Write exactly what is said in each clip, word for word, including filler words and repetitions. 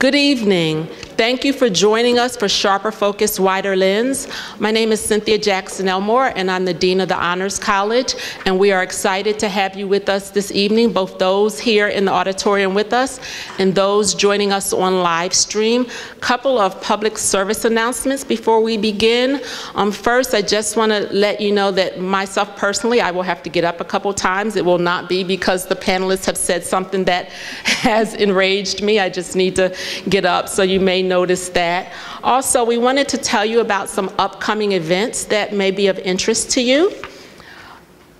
Good evening. Thank you for joining us for Sharper Focus, Wider Lens. My name is Cynthia Jackson-Elmore, and I'm the Dean of the Honors College, and we are excited to have you with us this evening, both those here in the auditorium with us and those joining us on live stream. A couple of public service announcements before we begin. Um, first, I just want to let you know that myself personally, I will have to get up a couple times. It will not be because the panelists have said something that has enraged me. I just need to get up, so you may notice that. Also, we wanted to tell you about some upcoming events that may be of interest to you.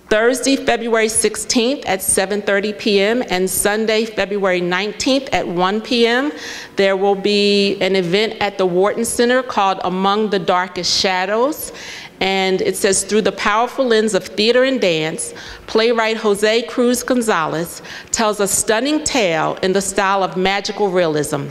Thursday, February sixteenth at seven thirty p m and Sunday, February nineteenth at one p m there will be an event at the Wharton Center called Among the Darkest Shadows. And it says, through the powerful lens of theater and dance, playwright Jose Cruz Gonzalez tells a stunning tale in the style of magical realism.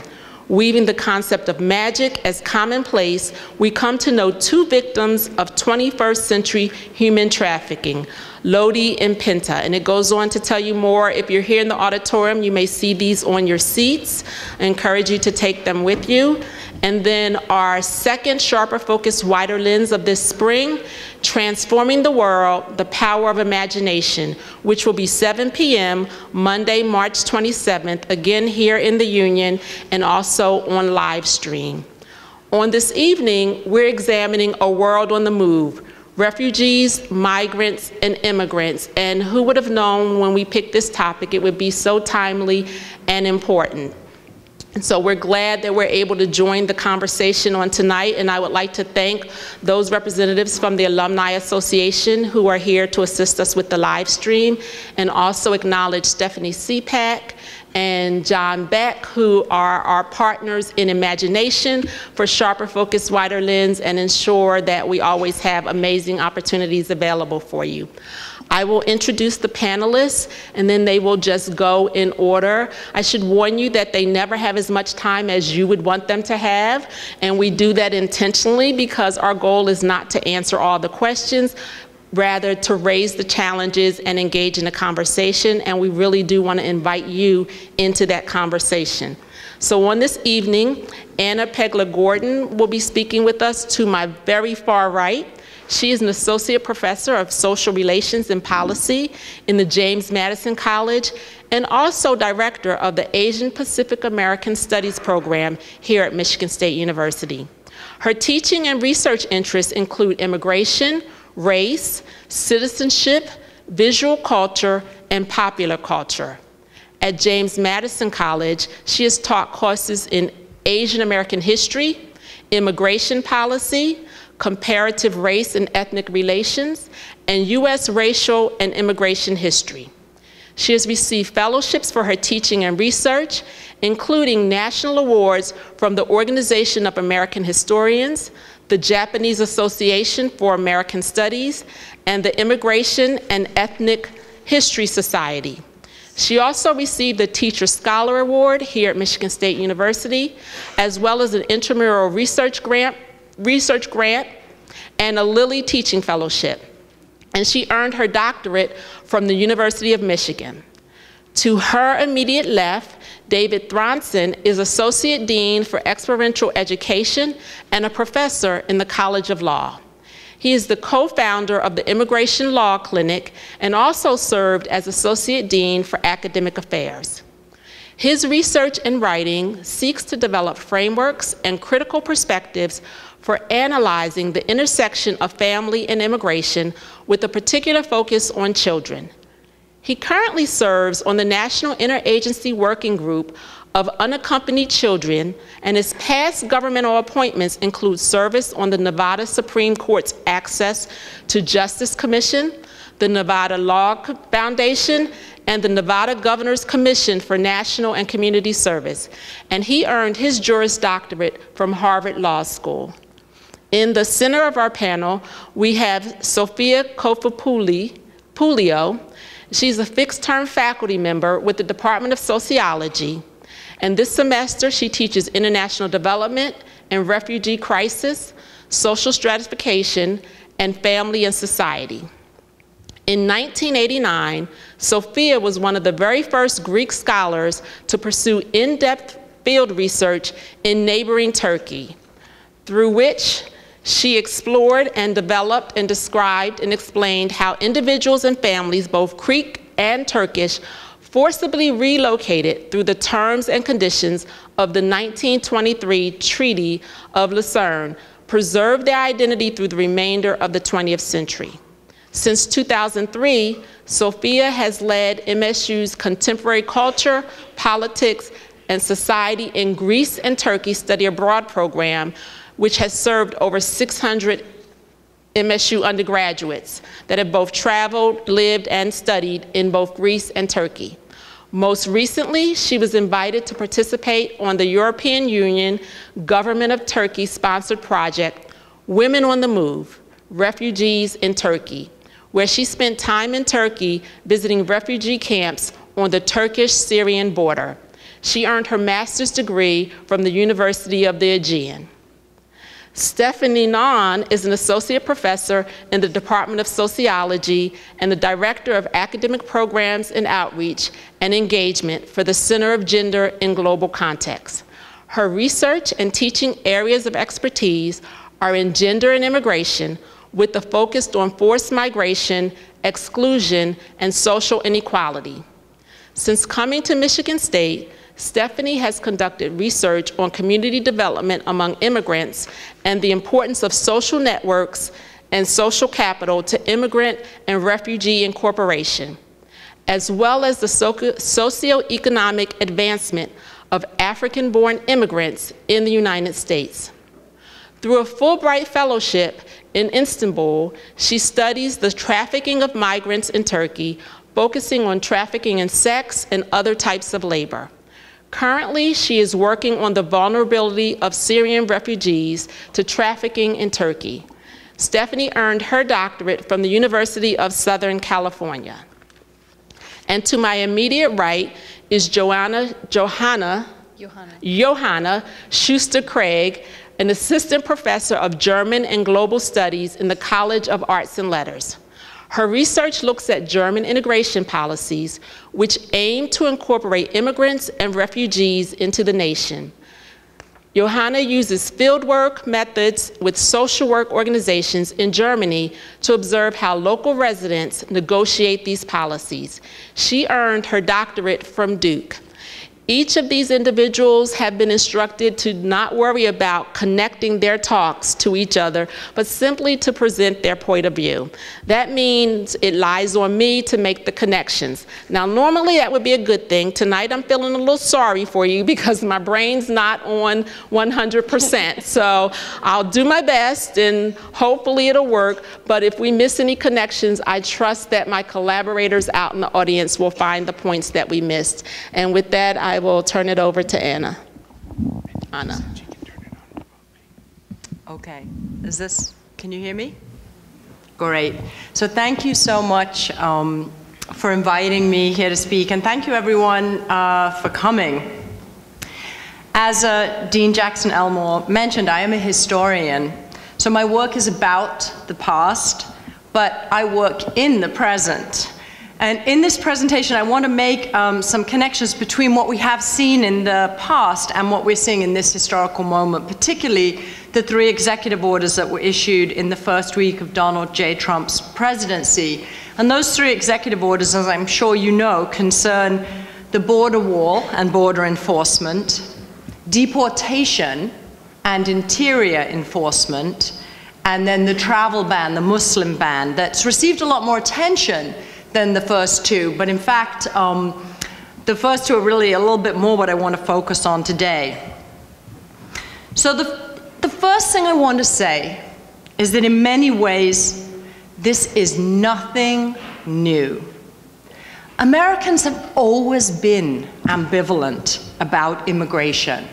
Weaving the concept of magic as commonplace, we come to know two victims of twenty-first century human trafficking, Lodi and Pinta. And it goes on to tell you more. If you're here in the auditorium, you may see these on your seats. I encourage you to take them with you. And then our second Sharper Focus, Wider Lens of this spring, Transforming the World, The Power of Imagination, which will be seven p m Monday, March twenty-seventh, again here in the Union and also on live stream. On this evening, we're examining A World on the Move, refugees, migrants, and immigrants. And who would have known when we picked this topic, it would be so timely and important. And so we're glad that we're able to join the conversation on tonight, and I would like to thank those representatives from the Alumni Association who are here to assist us with the live stream, and also acknowledge Stephanie Czapak and John Beck, who are our partners in imagination for Sharper Focus, Wider Lens, and ensure that we always have amazing opportunities available for you. I will introduce the panelists, and then they will just go in order. I should warn you that they never have as much time as you would want them to have, and we do that intentionally because our goal is not to answer all the questions, rather to raise the challenges and engage in a conversation, and we really do want to invite you into that conversation. So on this evening, Anna Pegler-Gordon will be speaking with us to my very far right. She is an associate professor of social relations and policy in the James Madison College, and also director of the Asian Pacific American Studies Program here at Michigan State University. Her teaching and research interests include immigration, race, citizenship, visual culture, and popular culture. At James Madison College, she has taught courses in Asian American history, immigration policy, comparative race and ethnic relations, and U S racial and immigration history. She has received fellowships for her teaching and research, including national awards from the Organization of American Historians, the Japanese Association for American Studies, and the Immigration and Ethnic History Society. She also received the Teacher Scholar Award here at Michigan State University, as well as an intramural research grant, research grant and a Lilly teaching fellowship. And she earned her doctorate from the University of Michigan. To her immediate left, David Thronson is Associate Dean for Experiential Education and a professor in the College of Law. He is the co-founder of the Immigration Law Clinic and also served as Associate Dean for Academic Affairs. His research and writing seeks to develop frameworks and critical perspectives for analyzing the intersection of family and immigration with a particular focus on children. He currently serves on the National Interagency Working Group of Unaccompanied Children, and his past governmental appointments include service on the Nevada Supreme Court's Access to Justice Commission, the Nevada Law Foundation, and the Nevada Governor's Commission for National and Community Service. And he earned his Juris Doctorate from Harvard Law School. In the center of our panel, we have Sophia Koufopoulou. She's a fixed-term faculty member with the Department of Sociology, and this semester she teaches international development and refugee crisis, social stratification, and family and society. In nineteen eighty-nine, Sophia was one of the very first Greek scholars to pursue in-depth field research in neighboring Turkey, through which she explored and developed and described and explained how individuals and families, both Greek and Turkish, forcibly relocated through the terms and conditions of the nineteen twenty-three Treaty of Lucerne, preserved their identity through the remainder of the twentieth century. Since two thousand three, Sophia has led M S U's Contemporary Culture, Politics, and Society in Greece and Turkey Study Abroad program, which has served over six hundred M S U undergraduates that have both traveled, lived, and studied in both Greece and Turkey. Most recently, she was invited to participate on the European Union Government of Turkey-sponsored project, Women on the Move, Refugees in Turkey, where she spent time in Turkey visiting refugee camps on the Turkish-Syrian border. She earned her master's degree from the University of the Aegean. Stephanie Nan is an associate professor in the Department of Sociology and the director of academic programs and outreach and engagement for the Center of Gender in Global Contexts. Her research and teaching areas of expertise are in gender and immigration, with a focus on forced migration, exclusion, and social inequality. Since coming to Michigan State, Stephanie has conducted research on community development among immigrants and the importance of social networks and social capital to immigrant and refugee incorporation, as well as the socioeconomic advancement of African-born immigrants in the United States. Through a Fulbright fellowship in Istanbul, she studies the trafficking of migrants in Turkey, focusing on trafficking in sex and other types of labor. Currently, she is working on the vulnerability of Syrian refugees to trafficking in Turkey. Stephanie earned her doctorate from the University of Southern California. And to my immediate right is Johanna, Johanna, Johanna. Johanna Schuster-Craig, an assistant professor of German and Global Studies in the College of Arts and Letters. Her research looks at German integration policies, which aim to incorporate immigrants and refugees into the nation. Johanna uses fieldwork methods with social work organizations in Germany to observe how local residents negotiate these policies. She earned her doctorate from Duke. Each of these individuals have been instructed to not worry about connecting their talks to each other, but simply to present their point of view. That means it lies on me to make the connections. Now, normally that would be a good thing. Tonight I'm feeling a little sorry for you because my brain's not on one hundred percent. So I'll do my best and hopefully it'll work. But if we miss any connections, I trust that my collaborators out in the audience will find the points that we missed. And with that, I I will turn it over to Anna. Anna. Okay. Is this, can you hear me? Great. So thank you so much um, for inviting me here to speak, and thank you everyone uh, for coming. As uh, Dean Jackson-Elmore mentioned, I am a historian. So my work is about the past, but I work in the present. And in this presentation, I want to make um, some connections between what we have seen in the past and what we're seeing in this historical moment, particularly the three executive orders that were issued in the first week of Donald J. Trump's presidency. And those three executive orders, as I'm sure you know, concern the border wall and border enforcement, deportation and interior enforcement, and then the travel ban, the Muslim ban, that's received a lot more attention than the first two, but in fact, um, the first two are really a little bit more what I want to focus on today. So the, the first thing I want to say is that in many ways, this is nothing new. Americans have always been ambivalent about immigration.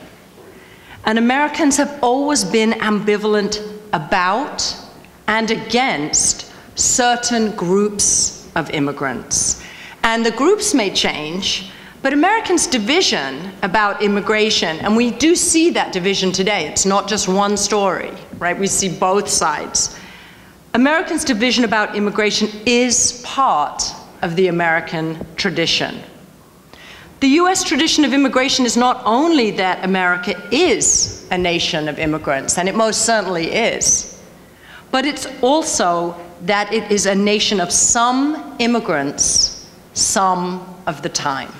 And Americans have always been ambivalent about and against certain groups of immigrants. And the groups may change, but Americans' division about immigration, and we do see that division today, it's not just one story, right? We see both sides. Americans' division about immigration is part of the American tradition. The U S tradition of immigration is not only that America is a nation of immigrants, and it most certainly is, but it's also that it is a nation of some immigrants some of the time.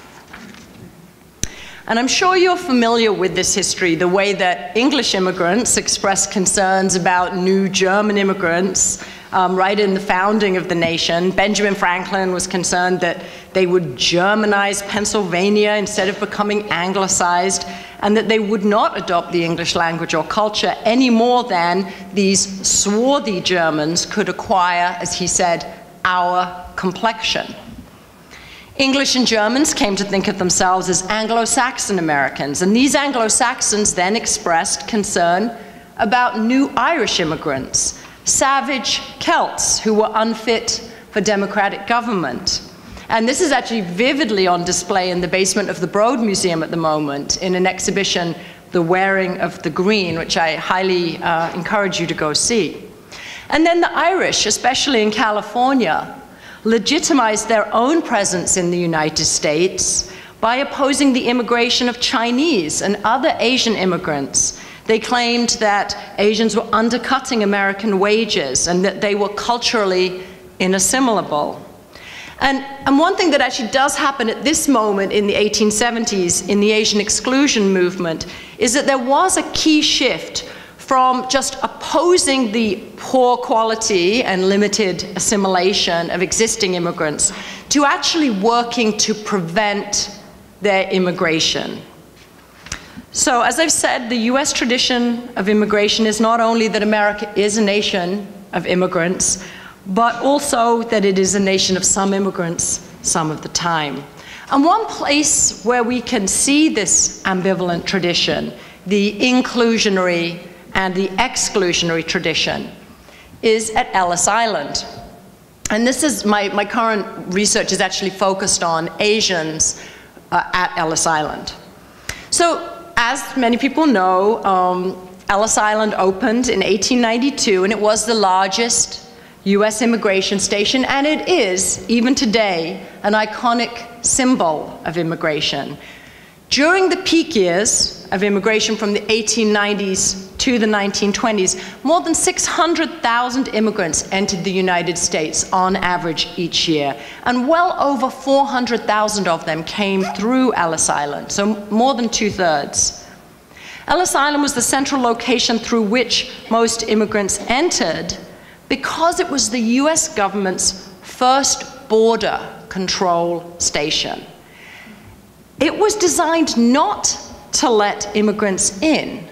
And I'm sure you're familiar with this history, the way that English immigrants expressed concerns about new German immigrants um, right in the founding of the nation. Benjamin Franklin was concerned that they would Germanize Pennsylvania instead of becoming Anglicized, and that they would not adopt the English language or culture any more than these swarthy Germans could acquire, as he said, our complexion. English and Germans came to think of themselves as Anglo-Saxon Americans, and these Anglo-Saxons then expressed concern about new Irish immigrants, savage Celts who were unfit for democratic government. And this is actually vividly on display in the basement of the Broad Museum at the moment in an exhibition, The Wearing of the Green, which I highly uh, encourage you to go see. And then the Irish, especially in California, legitimized their own presence in the United States by opposing the immigration of Chinese and other Asian immigrants. They claimed that Asians were undercutting American wages and that they were culturally inassimilable. And, and one thing that actually does happen at this moment in the eighteen seventies in the Asian exclusion movement is that there was a key shift from just opposing the poor quality and limited assimilation of existing immigrants to actually working to prevent their immigration. So, as I've said, the U S tradition of immigration is not only that America is a nation of immigrants, but also that it is a nation of some immigrants some of the time. And one place where we can see this ambivalent tradition, the inclusionary and the exclusionary tradition, is at Ellis Island. And this is, my, my current research is actually focused on Asians uh, at Ellis Island. So, as many people know, um, Ellis Island opened in eighteen ninety-two, and it was the largest U S immigration station, and it is, even today, an iconic symbol of immigration. During the peak years of immigration from the eighteen nineties to the nineteen twenties, more than six hundred thousand immigrants entered the United States on average each year, and well over four hundred thousand of them came through Ellis Island, so more than two-thirds. Ellis Island was the central location through which most immigrants entered because it was the U S government's first border control station. It was designed not to let immigrants in,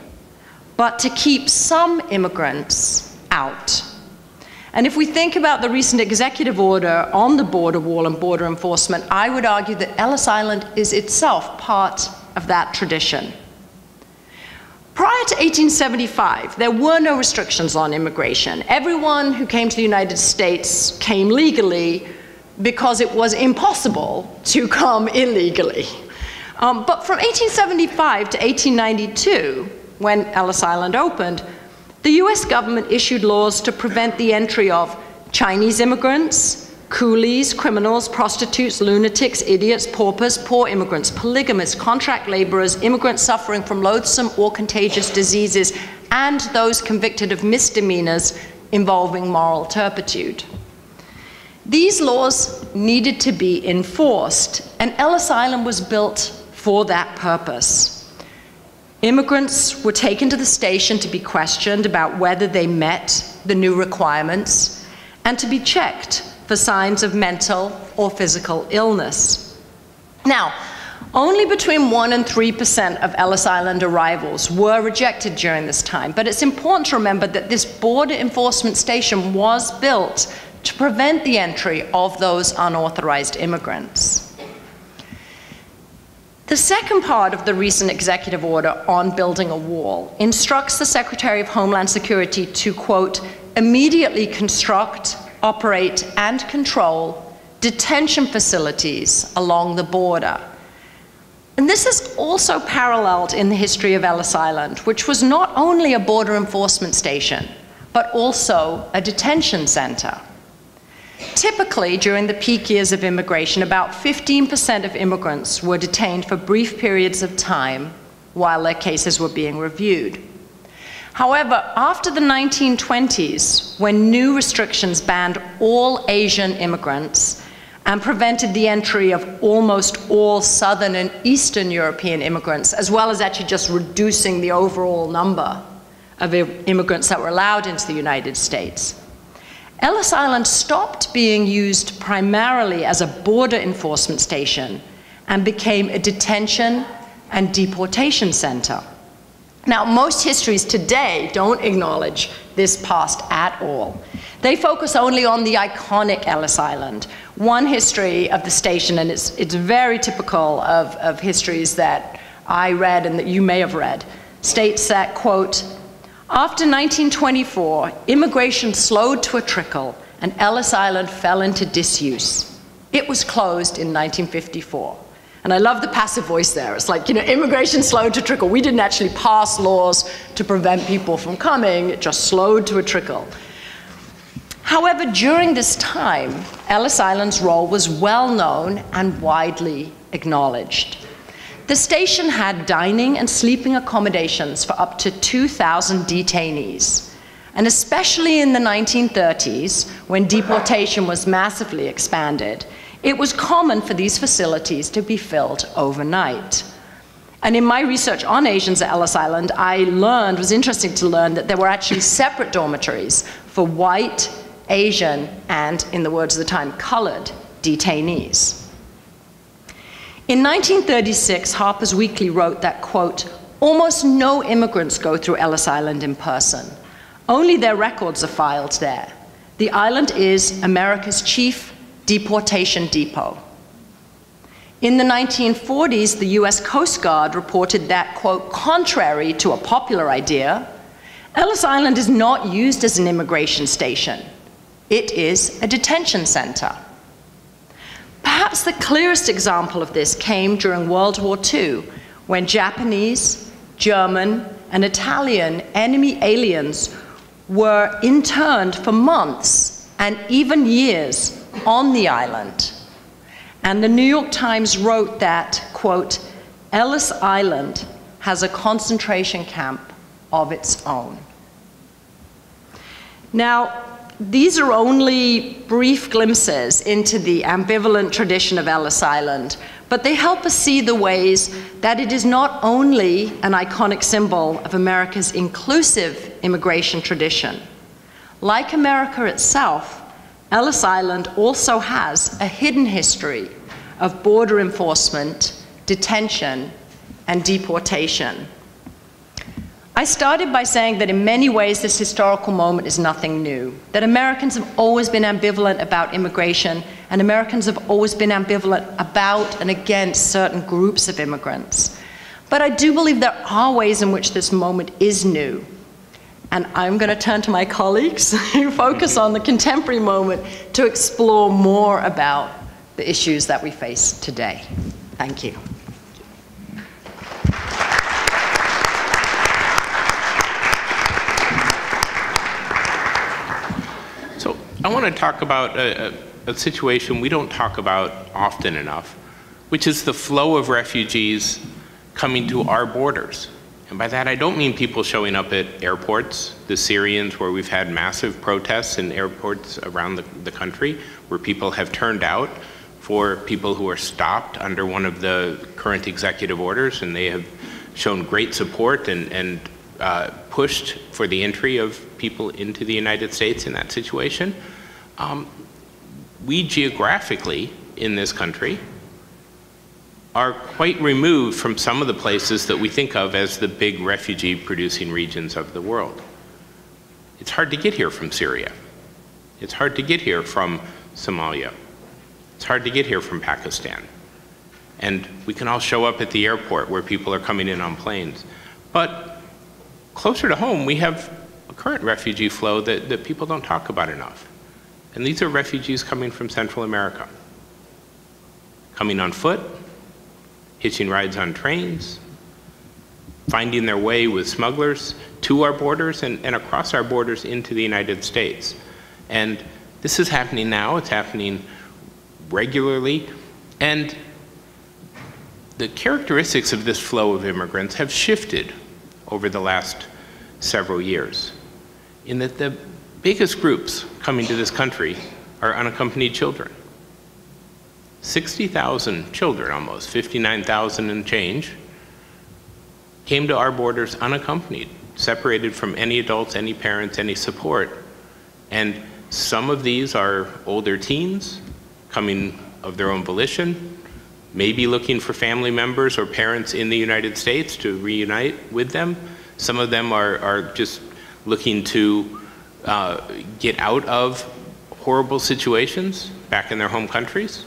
but to keep some immigrants out. And if we think about the recent executive order on the border wall and border enforcement, I would argue that Ellis Island is itself part of that tradition. Prior to eighteen seventy-five, there were no restrictions on immigration. Everyone who came to the United States came legally because it was impossible to come illegally. Um, but from eighteen seventy-five to eighteen ninety-two, when Ellis Island opened, the U S government issued laws to prevent the entry of Chinese immigrants, coolies, criminals, prostitutes, lunatics, idiots, paupers, poor immigrants, polygamists, contract laborers, immigrants suffering from loathsome or contagious diseases, and those convicted of misdemeanors involving moral turpitude. These laws needed to be enforced, and Ellis Island was built for that purpose. Immigrants were taken to the station to be questioned about whether they met the new requirements and to be checked for signs of mental or physical illness. Now, only between one and three percent of Ellis Island arrivals were rejected during this time, but it's important to remember that this border enforcement station was built to prevent the entry of those unauthorized immigrants. The second part of the recent executive order on building a wall instructs the Secretary of Homeland Security to, quote, immediately construct, operate, and control detention facilities along the border. And this is also paralleled in the history of Ellis Island, which was not only a border enforcement station, but also a detention center. Typically, during the peak years of immigration, about fifteen percent of immigrants were detained for brief periods of time while their cases were being reviewed. However, after the nineteen twenties, when new restrictions banned all Asian immigrants and prevented the entry of almost all Southern and Eastern European immigrants, as well as actually just reducing the overall number of immigrants that were allowed into the United States, Ellis Island stopped being used primarily as a border enforcement station and became a detention and deportation center. Now, most histories today don't acknowledge this past at all. They focus only on the iconic Ellis Island. One history of the station, and it's, it's very typical of, of histories that I read and that you may have read, states that, quote, after nineteen twenty-four, immigration slowed to a trickle and Ellis Island fell into disuse. It was closed in nineteen fifty-four. And I love the passive voice there. It's like, you know, immigration slowed to trickle. We didn't actually pass laws to prevent people from coming. It just slowed to a trickle. However, during this time, Ellis Island's role was well known and widely acknowledged. The station had dining and sleeping accommodations for up to two thousand detainees. And especially in the nineteen thirties, when deportation was massively expanded, it was common for these facilities to be filled overnight. And in my research on Asians at Ellis Island, I learned, it was interesting to learn that there were actually separate dormitories for white, Asian, and, in the words of the time, colored detainees. In nineteen thirty-six, Harper's Weekly wrote that, quote, almost no immigrants go through Ellis Island in person. Only their records are filed there. The island is America's chief deportation depot. In the nineteen forties, the U S Coast Guard reported that, quote, contrary to a popular idea, Ellis Island is not used as an immigration station. It is a detention center. Perhaps the clearest example of this came during World War Two, when Japanese, German, and Italian enemy aliens were interned for months and even years on the island. And the New York Times wrote that, quote, Ellis Island has a concentration camp of its own. Now, these are only brief glimpses into the ambivalent tradition of Ellis Island, but they help us see the ways that it is not only an iconic symbol of America's inclusive immigration tradition. Like America itself, Ellis Island also has a hidden history of border enforcement, detention, and deportation. I started by saying that in many ways this historical moment is nothing new, that Americans have always been ambivalent about immigration, and Americans have always been ambivalent about and against certain groups of immigrants. But I do believe there are ways in which this moment is new. And I'm going to turn to my colleagues who focus on the contemporary moment to explore more about the issues that we face today. Thank you. So I want to talk about a, a, a situation we don't talk about often enough, which is the flow of refugees coming to our borders. And by that, I don't mean people showing up at airports, the Syrians, where we've had massive protests in airports around the, the country, where people have turned out for people who are stopped under one of the current executive orders, and they have shown great support and, and uh, pushed for the entry of people into the United States in that situation. Um, we geographically in this country are quite removed from some of the places that we think of as the big refugee-producing regions of the world. It's hard to get here from Syria. It's hard to get here from Somalia. It's hard to get here from Pakistan. And we can all show up at the airport where people are coming in on planes. But closer to home, we have a current refugee flow that, that people don't talk about enough. And these are refugees coming from Central America, coming on foot, hitching rides on trains, finding their way with smugglers to our borders and, and across our borders into the United States. And This is happening now, it's happening regularly, and the characteristics of this flow of immigrants have shifted over the last several years, in that the biggest groups coming to this country are unaccompanied children. sixty thousand children almost, fifty-nine thousand and change, came to our borders unaccompanied, separated from any adults, any parents, any support. And some of these are older teens coming of their own volition, maybe looking for family members or parents in the United States to reunite with them. Some of them are, are just looking to uh, get out of horrible situations back in their home countries.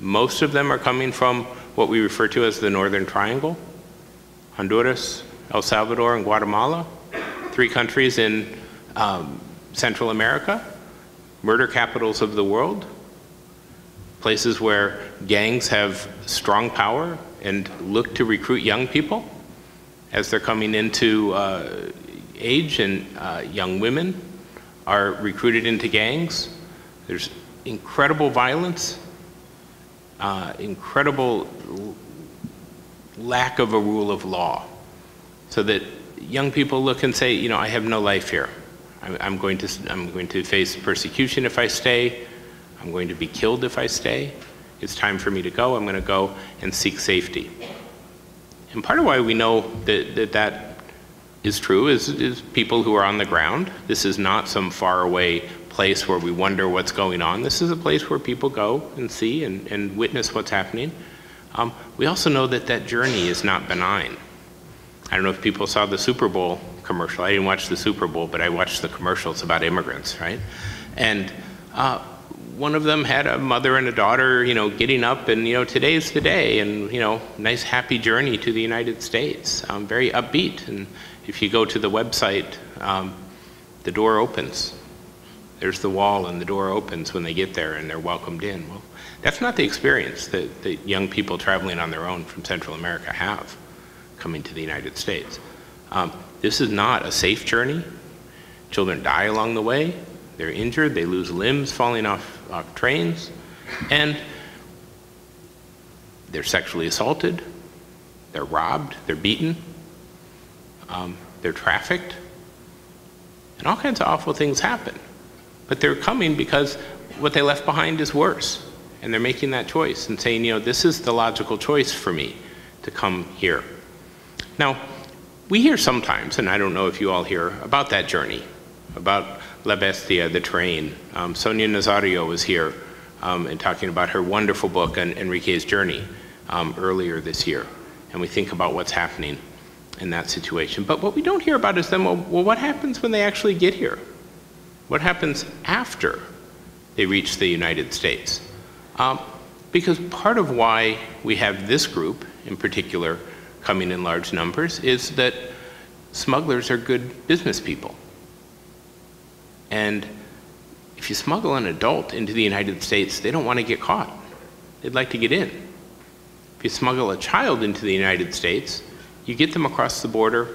Most of them are coming from what we refer to as the Northern Triangle, Honduras, El Salvador, and Guatemala, three countries in um, Central America, murder capitals of the world, places where gangs have strong power and look to recruit young people as they're coming into uh, age, and uh, young women are recruited into gangs. There's incredible violence, uh, incredible lack of a rule of law, so that young people look and say, you know, I have no life here. I'm, I'm, going to, I'm going to face persecution if I stay. I'm going to be killed if I stay. It's time for me to go. I'm going to go and seek safety. And part of why we know that that, that is true is, is people who are on the ground. This is not some faraway place where we wonder what's going on. This is a place where people go and see and, and witness what's happening. Um, we also know that that journey is not benign. I don't know if people saw the Super Bowl commercial. I didn't watch the Super Bowl, but I watched the commercials about immigrants, right? And uh, one of them had a mother and a daughter, you know, getting up and, you know, today's the day, and, you know, nice happy journey to the United States, um, very upbeat. And if you go to the website, um, the door opens. There's the wall, and the door opens when they get there, and they're welcomed in. Well, that's not the experience that, that young people traveling on their own from Central America have coming to the United States. Um, this is not a safe journey. Children die along the way. They're injured. They lose limbs falling off, off trains. And they're sexually assaulted. They're robbed. They're beaten. Um, they're trafficked. And all kinds of awful things happen. But they're coming because what they left behind is worse. And they're making that choice and saying, you know, this is the logical choice for me, to come here. Now, we hear sometimes, and I don't know if you all hear, about that journey, about La Bestia, the train. Um, Sonia Nazario was here um, and talking about her wonderful book on Enrique's journey um, earlier this year. And we think about what's happening in that situation. But what we don't hear about is then, well, well what happens when they actually get here? What happens after they reach the United States? Um, because part of why we have this group in particular coming in large numbers is that smugglers are good business people. And if you smuggle an adult into the United States, they don't want to get caught. They'd like to get in. If you smuggle a child into the United States, you get them across the border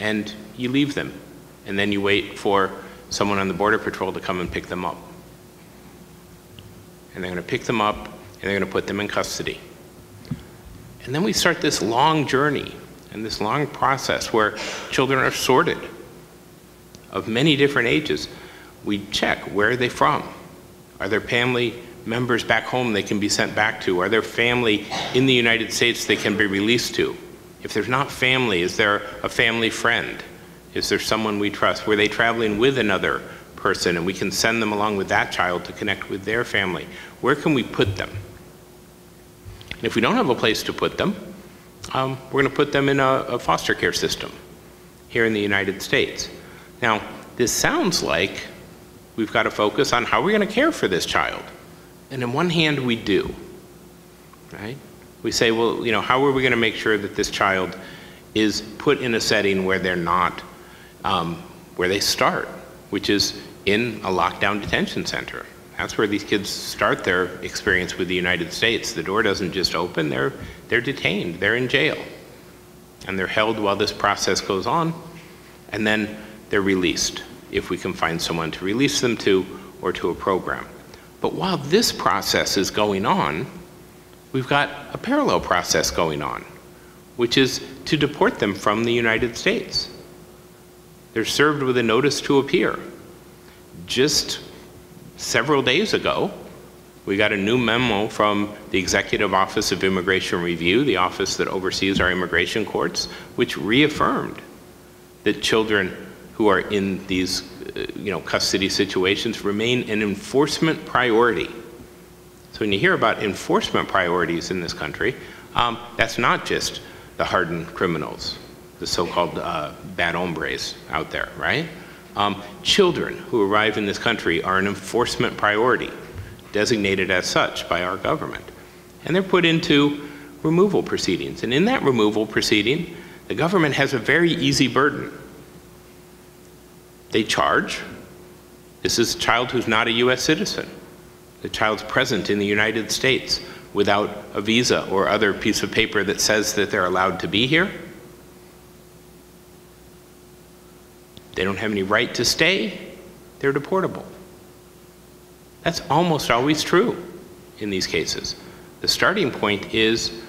and you leave them. And then you wait for someone on the Border Patrol to come and pick them up. And they're going to pick them up, and they're going to put them in custody. And then we start this long journey and this long process where children are sorted of many different ages. We check, where are they from? Are there family members back home they can be sent back to? Are there family in the United States they can be released to? If there's not family, is there a family friend? Is there someone we trust? Were they traveling with another person and we can send them along with that child to connect with their family? Where can we put them? And if we don't have a place to put them, um, we're going to put them in a, a foster care system here in the United States. Now, this sounds like we've got to focus on how we're going to care for this child. And on one hand, we do, right? We say, well, you know, how are we going to make sure that this child is put in a setting where they're not, um, where they start, which is in a lockdown detention center. That's where these kids start their experience with the United States. The door doesn't just open, they're, they're detained, they're in jail. And they're held while this process goes on, and then they're released, if we can find someone to release them to, or to a program. But while this process is going on, we've got a parallel process going on, which is to deport them from the United States. They're served with a notice to appear. Just several days ago, we got a new memo from the Executive Office of Immigration Review, the office that oversees our immigration courts, which reaffirmed that children who are in these you know, custody situations remain an enforcement priority. So when you hear about enforcement priorities in this country, um, that's not just the hardened criminals, the so-called uh, bad hombres out there, right? Um, children who arrive in this country are an enforcement priority, designated as such by our government. And they're put into removal proceedings. And in that removal proceeding, the government has a very easy burden. They charge. This is a child who's not a U S citizen. The child's present in the United States without a visa or other piece of paper that says that they're allowed to be here. They don't have any right to stay. They're deportable. That's almost always true in these cases. The starting point is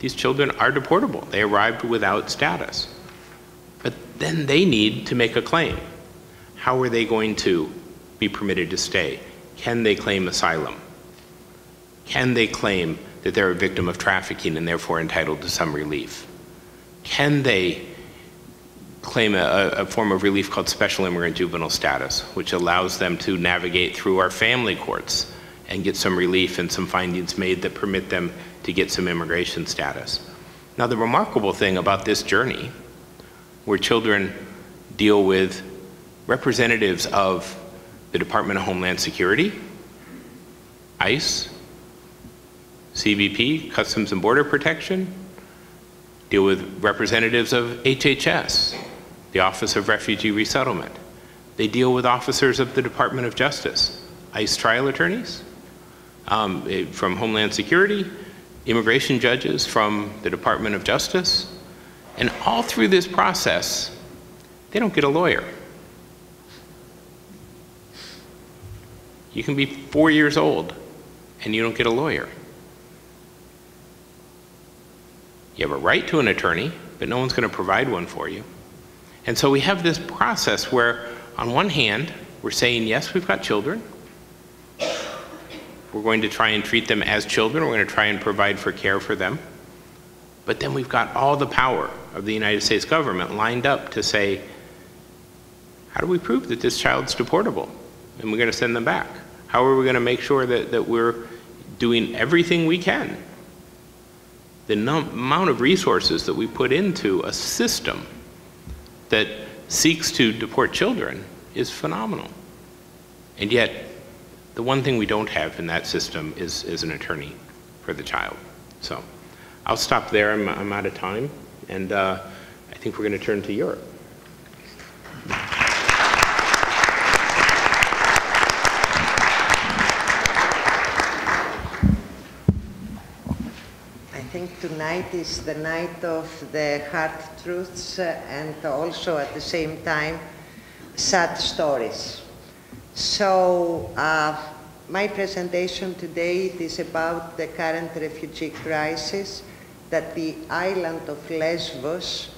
these children are deportable. They arrived without status. But then they need to make a claim. How are they going to be permitted to stay? Can they claim asylum? Can they claim that they're a victim of trafficking and therefore entitled to some relief? Can they claim a, a form of relief called special immigrant juvenile status, which allows them to navigate through our family courts and get some relief and some findings made that permit them to get some immigration status? Now, the remarkable thing about this journey, where children deal with representatives of the Department of Homeland Security, ICE, C B P, Customs and Border Protection, deal with representatives of H H S, the Office of Refugee Resettlement. They deal with officers of the Department of Justice, ICE trial attorneys um, from Homeland Security, immigration judges from the Department of Justice. And all through this process, they don't get a lawyer. You can be four years old and you don't get a lawyer. You have a right to an attorney, but no one's going to provide one for you. And so we have this process where, on one hand, we're saying, yes, we've got children. We're going to try and treat them as children. We're going to try and provide for care for them. But then we've got all the power of the United States government lined up to say, how do we prove that this child's deportable? And we're going to send them back. How are we going to make sure that, that we're doing everything we can? The amount of resources that we put into a system that seeks to deport children is phenomenal. And yet, the one thing we don't have in that system is, is an attorney for the child. So I'll stop there. I'm, I'm out of time. And uh, I think we're going to turn to Europe. Tonight is the night of the hard truths and also at the same time sad stories. So uh, my presentation today is about the current refugee crisis that the island of Lesbos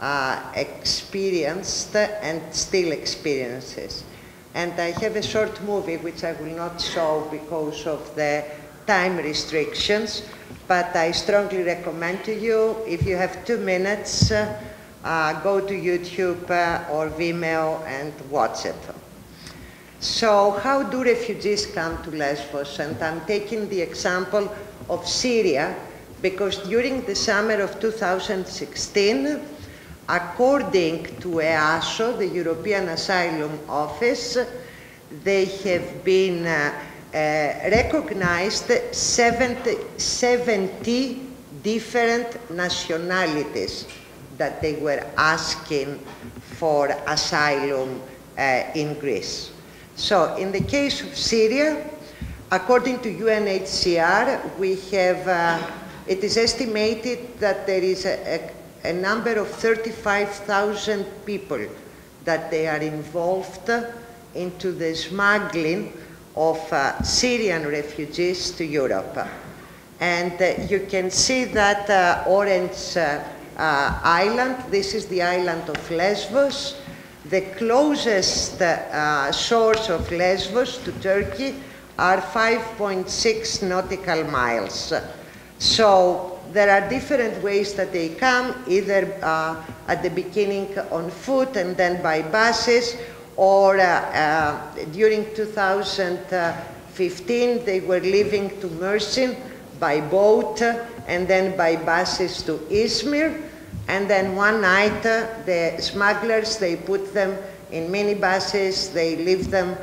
uh, experienced and still experiences. And I have a short movie which I will not show because of the time restrictions, but I strongly recommend to you, if you have two minutes, uh, uh, go to YouTube uh, or Vimeo and watch it. So how do refugees come to Lesbos? And I'm taking the example of Syria, because during the summer of two thousand sixteen, according to EASO, the European Asylum Office, they have been uh, Uh, recognized seventy, seventy different nationalities that they were asking for asylum uh, in Greece. So in the case of Syria, according to U N H C R, we have, uh, it is estimated that there is a, a, a number of thirty-five thousand people that they are involved into the smuggling of uh, Syrian refugees to Europe. And uh, you can see that uh, orange uh, uh, island, this is the island of Lesbos. The closest uh, shores of Lesbos to Turkey are five point six nautical miles. So there are different ways that they come, either uh, at the beginning on foot and then by buses, or uh, uh, during two thousand fifteen they were leaving to Mersin by boat and then by buses to Izmir. And then one night uh, the smugglers, they put them in minibuses, they leave them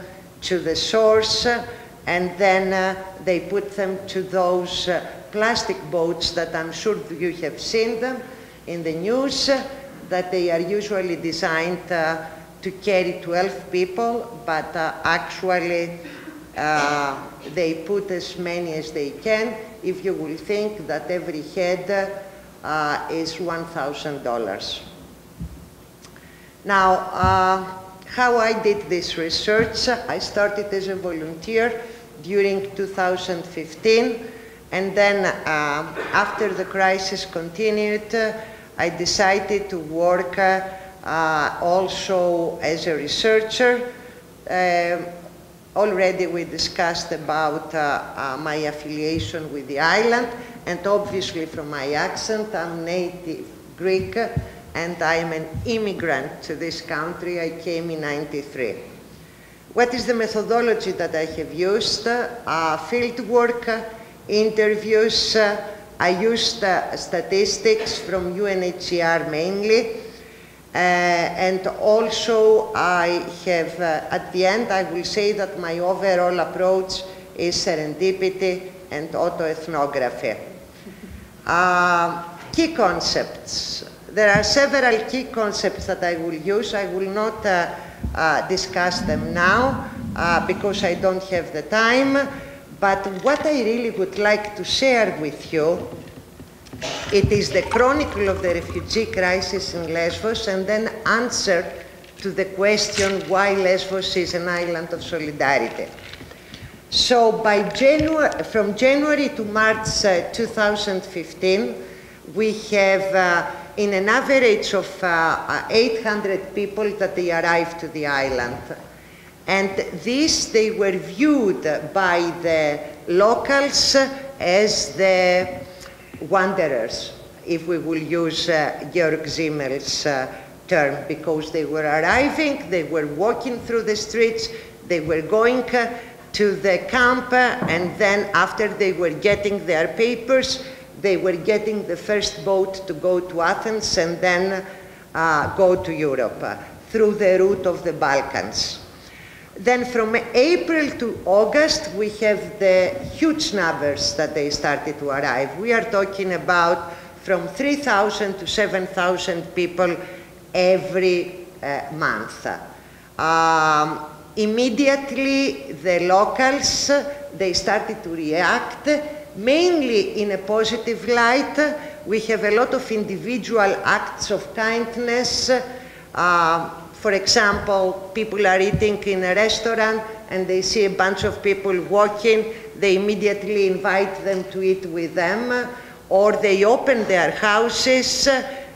to the shores, uh, and then uh, they put them to those uh, plastic boats that I'm sure you have seen them in the news, uh, that they are usually designed uh, to carry twelve people, but uh, actually uh, they put as many as they can, if you will think that every head uh, Uh, is one thousand dollars. Now, uh, how I did this research, I started as a volunteer during two thousand fifteen, and then uh, after the crisis continued, uh, I decided to work uh, uh, also as a researcher. Uh, already we discussed about uh, uh, my affiliation with the island. And obviously from my accent, I'm native Greek and I'm an immigrant to this country. I came in ninety-three. What is the methodology that I have used? Uh, field work, uh, interviews. Uh, I used uh, statistics from U N H C R mainly. Uh, and also I have, uh, at the end, I will say that my overall approach is serendipity and autoethnography. Uh, key concepts. There are several key concepts that I will use. I will not uh, uh, discuss them now uh, because I don't have the time. But what I really would like to share with you, it is the chronicle of the refugee crisis in Lesbos and then answer to the question why Lesbos is an island of solidarity. So by January, from January to March uh, two thousand fifteen, we have uh, in an average of uh, eight hundred people that they arrived to the island. And these, they were viewed by the locals as the wanderers, if we will use uh, Georg Zimmel's uh, term, because they were arriving, they were walking through the streets, they were going uh, to the camp, and then after they were getting their papers, they were getting the first boat to go to Athens and then uh, go to Europe uh, through the route of the Balkans. Then from April to August, we have the huge numbers that they started to arrive. We are talking about from three thousand to seven thousand people every uh, month. Um, Immediately, the locals, they started to react, mainly in a positive light. We have a lot of individual acts of kindness. Uh, for example, people are eating in a restaurant and they see a bunch of people walking. They immediately invite them to eat with them, or they open their houses.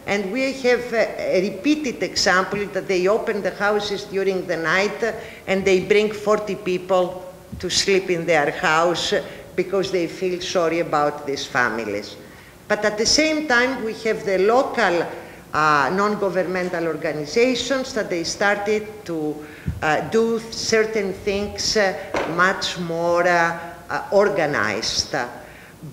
And we have a, a repeated example that they open the houses during the night and they bring forty people to sleep in their house because they feel sorry about these families. But at the same time, we have the local uh, non-governmental organizations that they started to uh, do certain things uh, much more uh, uh, organized.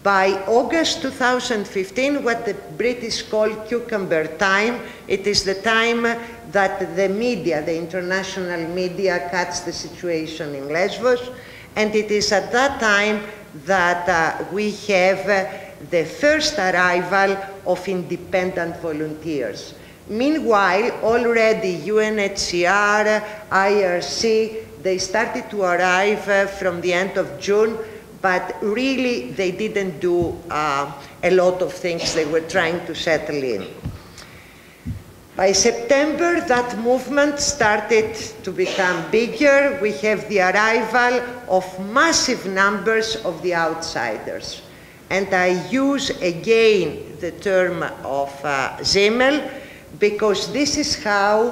By August two thousand fifteen, what the British call cucumber time, it is the time that the media, the international media, cuts the situation in Lesbos, and it is at that time that uh, we have uh, the first arrival of independent volunteers. Meanwhile, already U N H C R, I R C, they started to arrive uh, from the end of June, but really they didn't do uh, a lot of things. They were trying to settle in. By September, that movement started to become bigger. We have the arrival of massive numbers of the outsiders. And I use again the term of uh, Zimmel, because this is how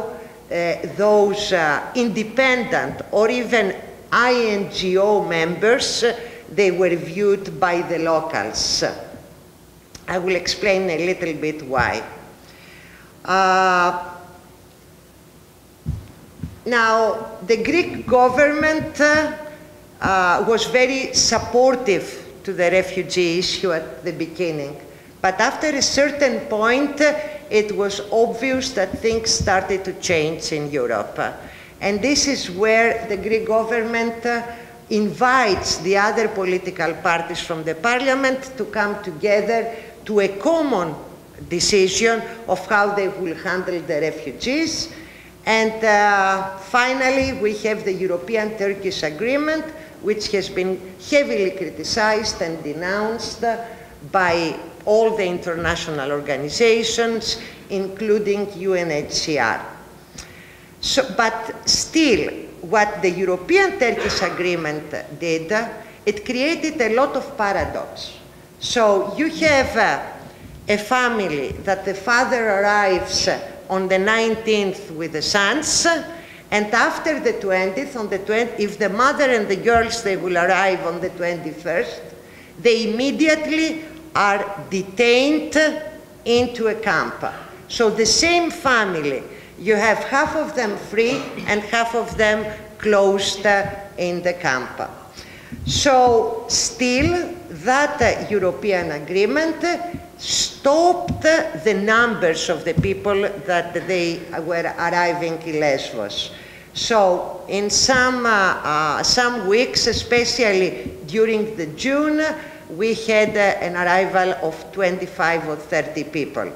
uh, those uh, independent or even I N G O members, they were viewed by the locals. I will explain a little bit why. Uh, now, the Greek government uh, uh, was very supportive to the refugee issue at the beginning. But after a certain point, uh, it was obvious that things started to change in Europe. Uh, and this is where the Greek government uh, invites the other political parties from the parliament to come together to a common decision of how they will handle the refugees. And uh, finally, we have the European-Turkish agreement, which has been heavily criticized and denounced by all the international organizations, including U N H C R. So, but still, what the European-Turkish agreement did, it created a lot of paradox. So you have uh, a family that the father arrives on the nineteenth with the sons, and after the twentieth, on the twentieth, if the mother and the girls, they will arrive on the twenty-first, they immediately are detained into a camp. So the same family, you have half of them free and half of them closed in the camp. So still, that European agreement stopped the numbers of the people that they were arriving in Lesbos. So in some, uh, uh, some weeks, especially during the June, we had uh, an arrival of twenty-five or thirty people.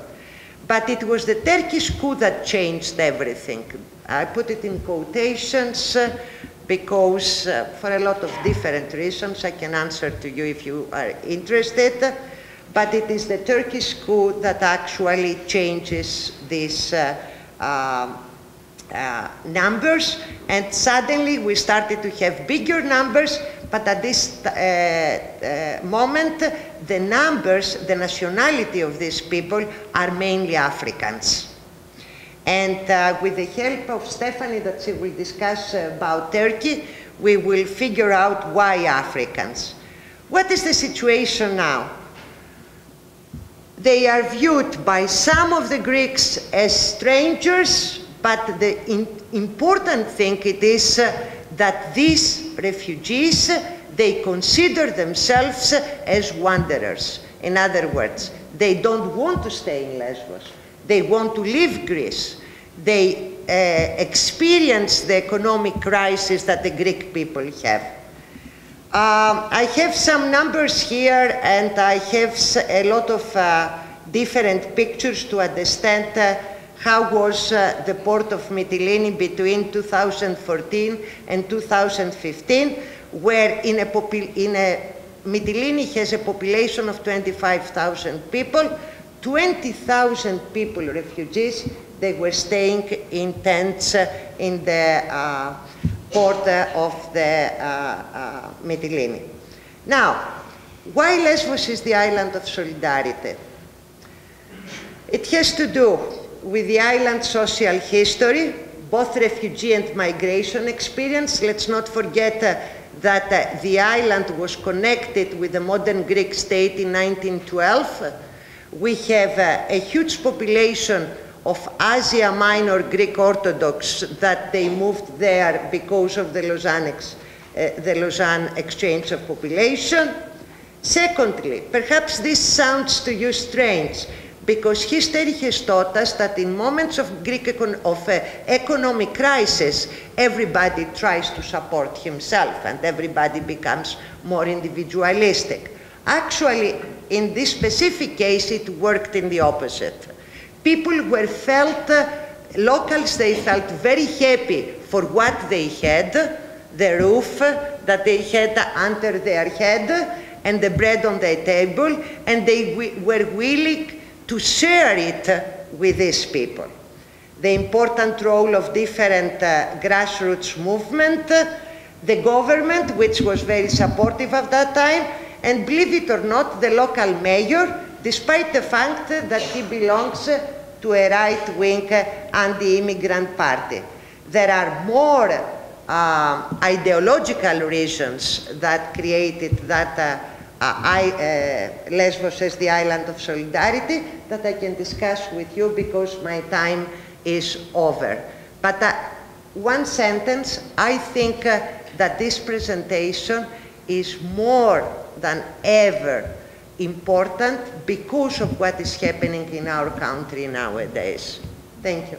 But it was the Turkish coup that changed everything. I put it in quotations uh, because uh, for a lot of different reasons, I can answer to you if you are interested. But it is the Turkish coup that actually changes these uh, uh, uh, numbers. And suddenly we started to have bigger numbers, but at this uh, uh, moment, the numbers, the nationality of these people are mainly Africans. And uh, with the help of Stephanie, that she will discuss about Turkey, we will figure out why Africans. What is the situation now? They are viewed by some of the Greeks as strangers, but the in, important thing it is uh, that these refugees, uh, they consider themselves uh, as wanderers. In other words, they don't want to stay in Lesbos. They want to leave Greece. They uh, experience the economic crisis that the Greek people have. Um, I have some numbers here, and I have a lot of uh, different pictures to understand uh, how was uh, the port of Mytilene between two thousand fourteen and two thousand fifteen, where in a, in a Mytilene has a population of twenty-five thousand people, twenty thousand people refugees, they were staying in tents uh, in the uh, port of the uh, uh, Mytilene. Now, why Lesbos is the island of solidarity? It has to do with the island's social history, both refugee and migration experience. Let's not forget uh, that uh, the island was connected with the modern Greek state in nineteen twelve. We have uh, a huge population of Asia Minor Greek Orthodox that they moved there because of the Lausanne, ex, uh, the Lausanne exchange of population. Secondly, perhaps this sounds to you strange, because history has taught us that in moments of Greek econ of uh, economic crisis, everybody tries to support himself and everybody becomes more individualistic. Actually, in this specific case, it worked in the opposite. People were felt, uh, locals, they felt very happy for what they had, the roof that they had under their head and the bread on their table, and they were willing to share it with these people. the important role of different uh, grassroots movement, uh, the government, which was very supportive at that time, and believe it or not, the local mayor, despite the fact uh, that he belongs uh, to a right-wing uh, anti-immigrant party. There are more uh, ideological reasons that created that uh, Uh, I, uh, Lesbos as the island of solidarity, that I can discuss with you because my time is over. But uh, one sentence, I think uh, that this presentation is more than ever important because of what is happening in our country nowadays. Thank you.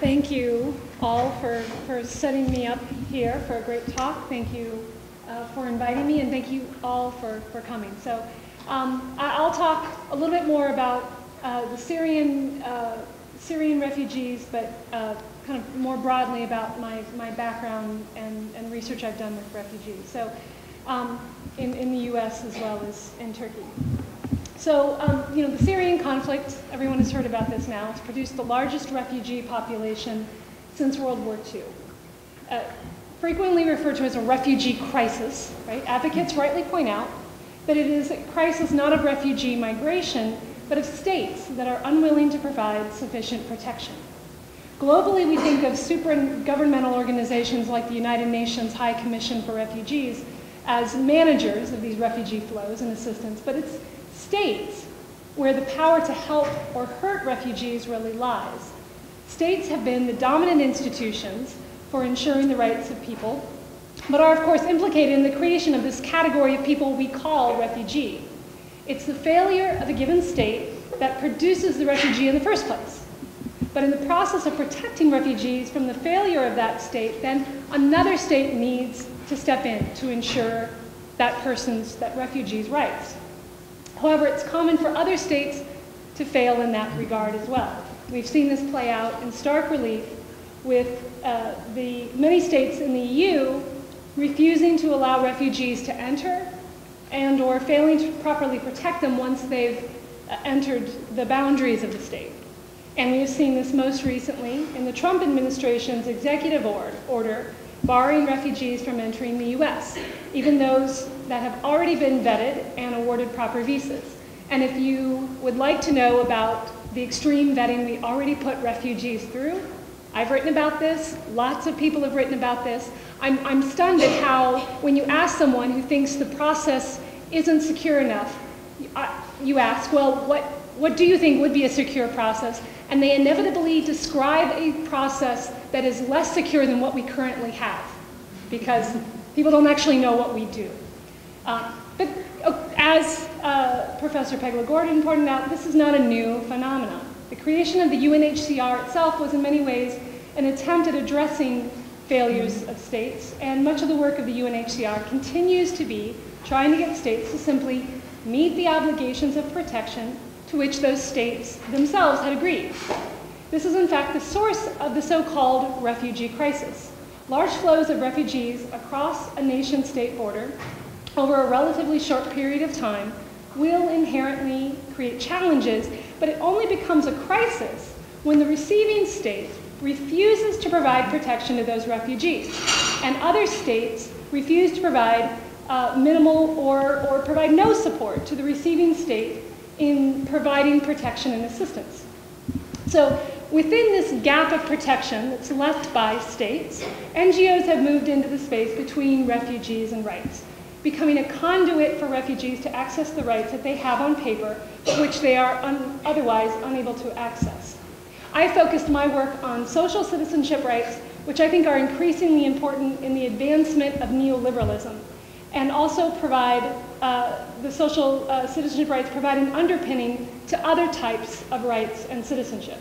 Thank you all for, for setting me up here for a great talk. Thank you uh, for inviting me, and thank you all for, for coming. So um, I'll talk a little bit more about uh, the Syrian, uh, Syrian refugees, but uh, kind of more broadly about my, my background and, and research I've done with refugees. So um, in, in the U S as well as in Turkey. So, um, you know, the Syrian conflict, everyone has heard about this now, it's produced the largest refugee population since World War Two. Uh, frequently referred to as a refugee crisis, right? Advocates rightly point out that it is a crisis not of refugee migration, but of states that are unwilling to provide sufficient protection. Globally, we think of supragovernmental organizations like the United Nations High Commission for Refugees as managers of these refugee flows and assistance, but it's states where the power to help or hurt refugees really lies. States have been the dominant institutions for ensuring the rights of people, but are of course implicated in the creation of this category of people we call refugee. It's the failure of a given state that produces the refugee in the first place. But in the process of protecting refugees from the failure of that state, then another state needs to step in to ensure that person's, that refugee's rights. However, it's common for other states to fail in that regard as well. We've seen this play out in stark relief with uh, the many states in the E U refusing to allow refugees to enter and or failing to properly protect them once they've uh, entered the boundaries of the state. And we have seen this most recently in the Trump administration's executive order, order barring refugees from entering the U S, even those that have already been vetted and awarded proper visas. And if you would like to know about the extreme vetting we already put refugees through, I've written about this, lots of people have written about this. I'm, I'm stunned at how, when you ask someone who thinks the process isn't secure enough, you, uh, you ask, well, what, what do you think would be a secure process? And they inevitably describe a process that is less secure than what we currently have, because people don't actually know what we do. Uh, but uh, as uh, Professor Pegler-Gordon pointed out, this is not a new phenomenon. The creation of the U N H C R itself was in many ways an attempt at addressing failures of states, and much of the work of the U N H C R continues to be trying to get states to simply meet the obligations of protection to which those states themselves had agreed. This is in fact the source of the so-called refugee crisis. Large flows of refugees across a nation-state border over a relatively short period of time will inherently create challenges, but it only becomes a crisis when the receiving state refuses to provide protection to those refugees, and other states refuse to provide uh, minimal or, or provide no support to the receiving state in providing protection and assistance. So within this gap of protection that's left by states, N G Os have moved into the space between refugees and rights, becoming a conduit for refugees to access the rights that they have on paper, but which they are un otherwise unable to access. I focused my work on social citizenship rights, which I think are increasingly important in the advancement of neoliberalism, and also provide uh, the social uh, citizenship rights provide an underpinning to other types of rights and citizenship.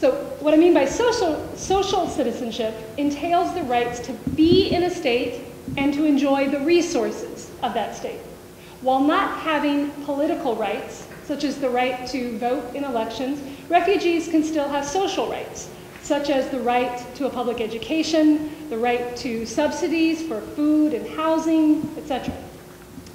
So what I mean by social, social citizenship entails the rights to be in a state and to enjoy the resources of that state, while not having political rights, such as the right to vote in elections. Refugees can still have social rights, such as the right to a public education, the right to subsidies for food and housing, et cetera.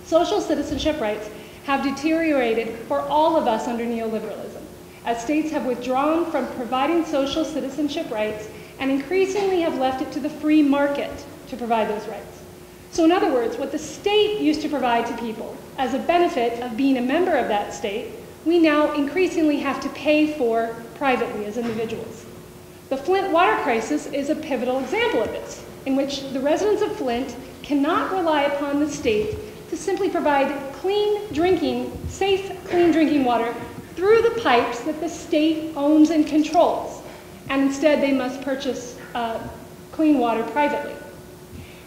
Social citizenship rights have deteriorated for all of us under neoliberalism, as states have withdrawn from providing social citizenship rights and increasingly have left it to the free market to provide those rights. So in other words, what the state used to provide to people as a benefit of being a member of that state, we now increasingly have to pay for privately as individuals. The Flint water crisis is a pivotal example of this, in which the residents of Flint cannot rely upon the state to simply provide clean drinking, safe, clean drinking water through the pipes that the state owns and controls, and instead they must purchase uh, clean water privately.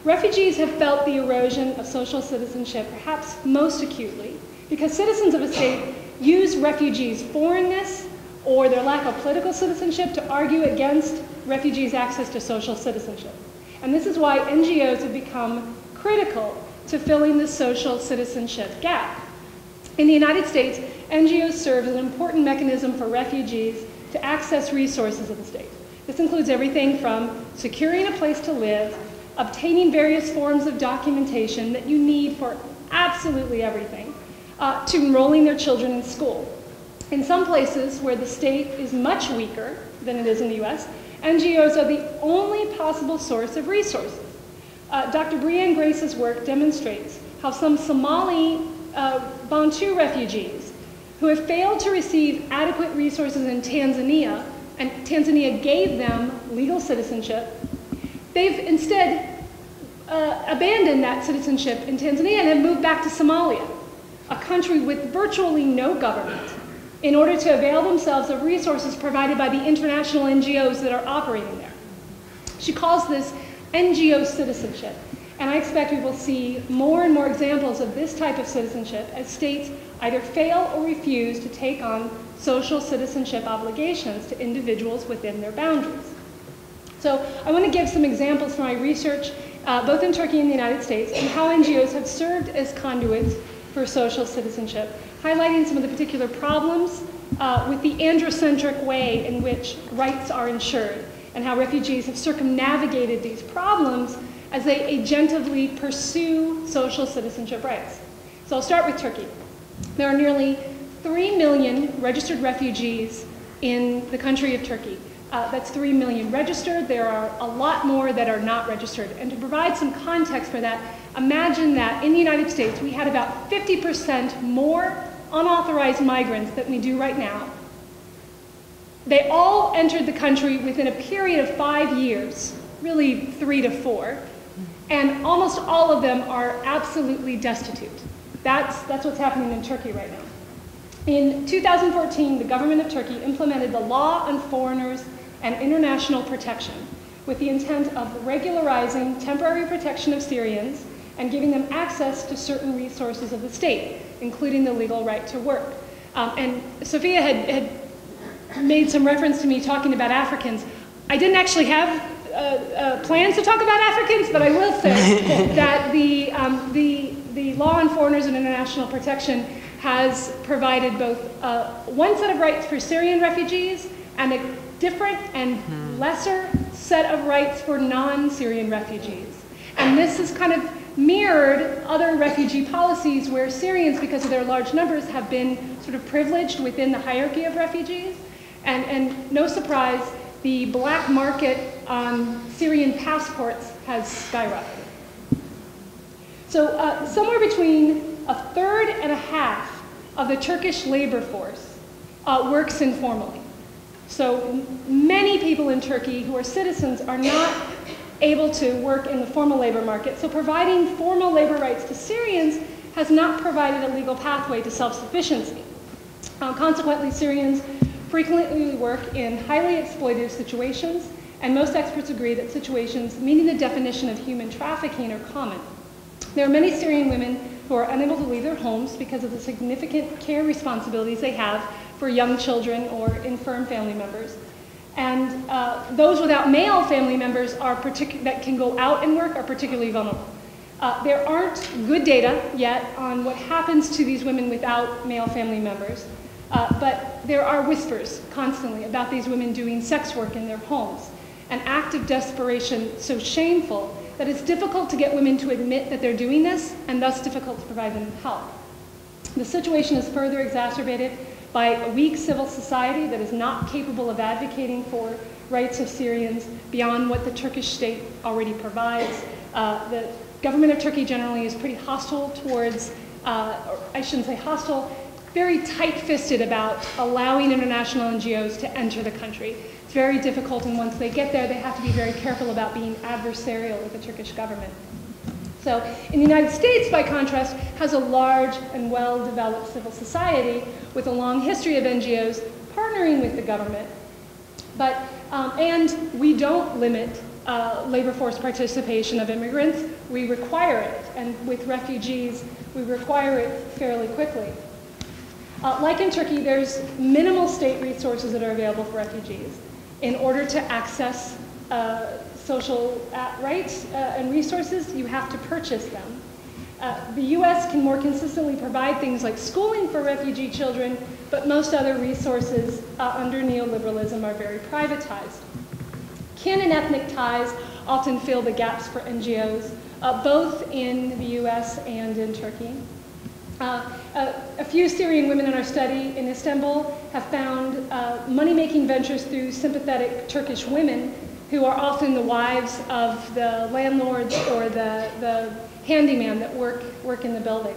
Refugees have felt the erosion of social citizenship perhaps most acutely because citizens of a state use refugees' foreignness or their lack of political citizenship to argue against refugees' access to social citizenship. And this is why N G Os have become critical to filling the social citizenship gap. In the United States, N G Os serve as an important mechanism for refugees to access resources of the state. This includes everything from securing a place to live, obtaining various forms of documentation that you need for absolutely everything, uh, to enrolling their children in school. In some places where the state is much weaker than it is in the U S, N G Os are the only possible source of resources. Uh, Doctor Brianne Grace's work demonstrates how some Somali uh, Bantu refugees who have failed to receive adequate resources in Tanzania, and Tanzania gave them legal citizenship, they've instead uh, abandoned that citizenship in Tanzania and have moved back to Somalia, a country with virtually no government, in order to avail themselves of resources provided by the international N G Os that are operating there. She calls this N G O citizenship, and I expect we will see more and more examples of this type of citizenship as states either fail or refuse to take on social citizenship obligations to individuals within their boundaries. So I want to give some examples from my research, uh, both in Turkey and the United States, and how N G Os have served as conduits for social citizenship, highlighting some of the particular problems uh, with the androcentric way in which rights are ensured, and how refugees have circumnavigated these problems as they agentively pursue social citizenship rights. So I'll start with Turkey. There are nearly three million registered refugees in the country of Turkey. Uh, that's three million registered. There are a lot more that are not registered. And to provide some context for that, imagine that in the United States, we had about fifty percent more unauthorized migrants than we do right now. They all entered the country within a period of five years, really three to four, and almost all of them are absolutely destitute. That's, that's what's happening in Turkey right now. In two thousand fourteen, the government of Turkey implemented the Law on Foreigners and International Protection with the intent of regularizing temporary protection of Syrians and giving them access to certain resources of the state, including the legal right to work. Um, and Sophia had, had made some reference to me talking about Africans. I didn't actually have uh, uh, plans to talk about Africans, but I will say that the, um, the, the Law on Foreigners and International Protection has provided both uh, one set of rights for Syrian refugees and a different and lesser set of rights for non-Syrian refugees. And this has kind of mirrored other refugee policies where Syrians, because of their large numbers, have been sort of privileged within the hierarchy of refugees. And, and no surprise, the black market on Syrian passports has skyrocketed. So uh, somewhere between a third and a half of the Turkish labor force uh, works informally. So many people in Turkey who are citizens are not able to work in the formal labor market. So providing formal labor rights to Syrians has not provided a legal pathway to self-sufficiency. Uh, consequently, Syrians frequently work in highly exploitative situations, and most experts agree that situations meeting the definition of human trafficking are common. There are many Syrian women who are unable to leave their homes because of the significant care responsibilities they have for young children or infirm family members. And uh, those without male family members are that can go out and work are particularly vulnerable. Uh, there aren't good data yet on what happens to these women without male family members, uh, but there are whispers constantly about these women doing sex work in their homes. an act of desperation so shameful that it's difficult to get women to admit that they're doing this, and thus difficult to provide them with help. The situation is further exacerbated by a weak civil society that is not capable of advocating for rights of Syrians beyond what the Turkish state already provides. Uh, the government of Turkey generally is pretty hostile towards, uh, or I shouldn't say hostile, very tight-fisted about allowing international N G Os to enter the country. It's very difficult, and once they get there, they have to be very careful about being adversarial with the Turkish government. So, in the United States, by contrast, has a large and well-developed civil society with a long history of N G Os partnering with the government. But, um, and we don't limit uh, labor force participation of immigrants. We require it, and with refugees, we require it fairly quickly. Uh, like in Turkey, there's minimal state resources that are available for refugees. In order to access uh, social rights uh, and resources, you have to purchase them. Uh, the U S can more consistently provide things like schooling for refugee children, but most other resources uh, under neoliberalism are very privatized. Kin and ethnic ties often fill the gaps for N G Os, uh, both in the U S and in Turkey. Uh, a, a few Syrian women in our study in Istanbul have found uh, money-making ventures through sympathetic Turkish women who are often the wives of the landlords or the, the handyman that work, work in the building.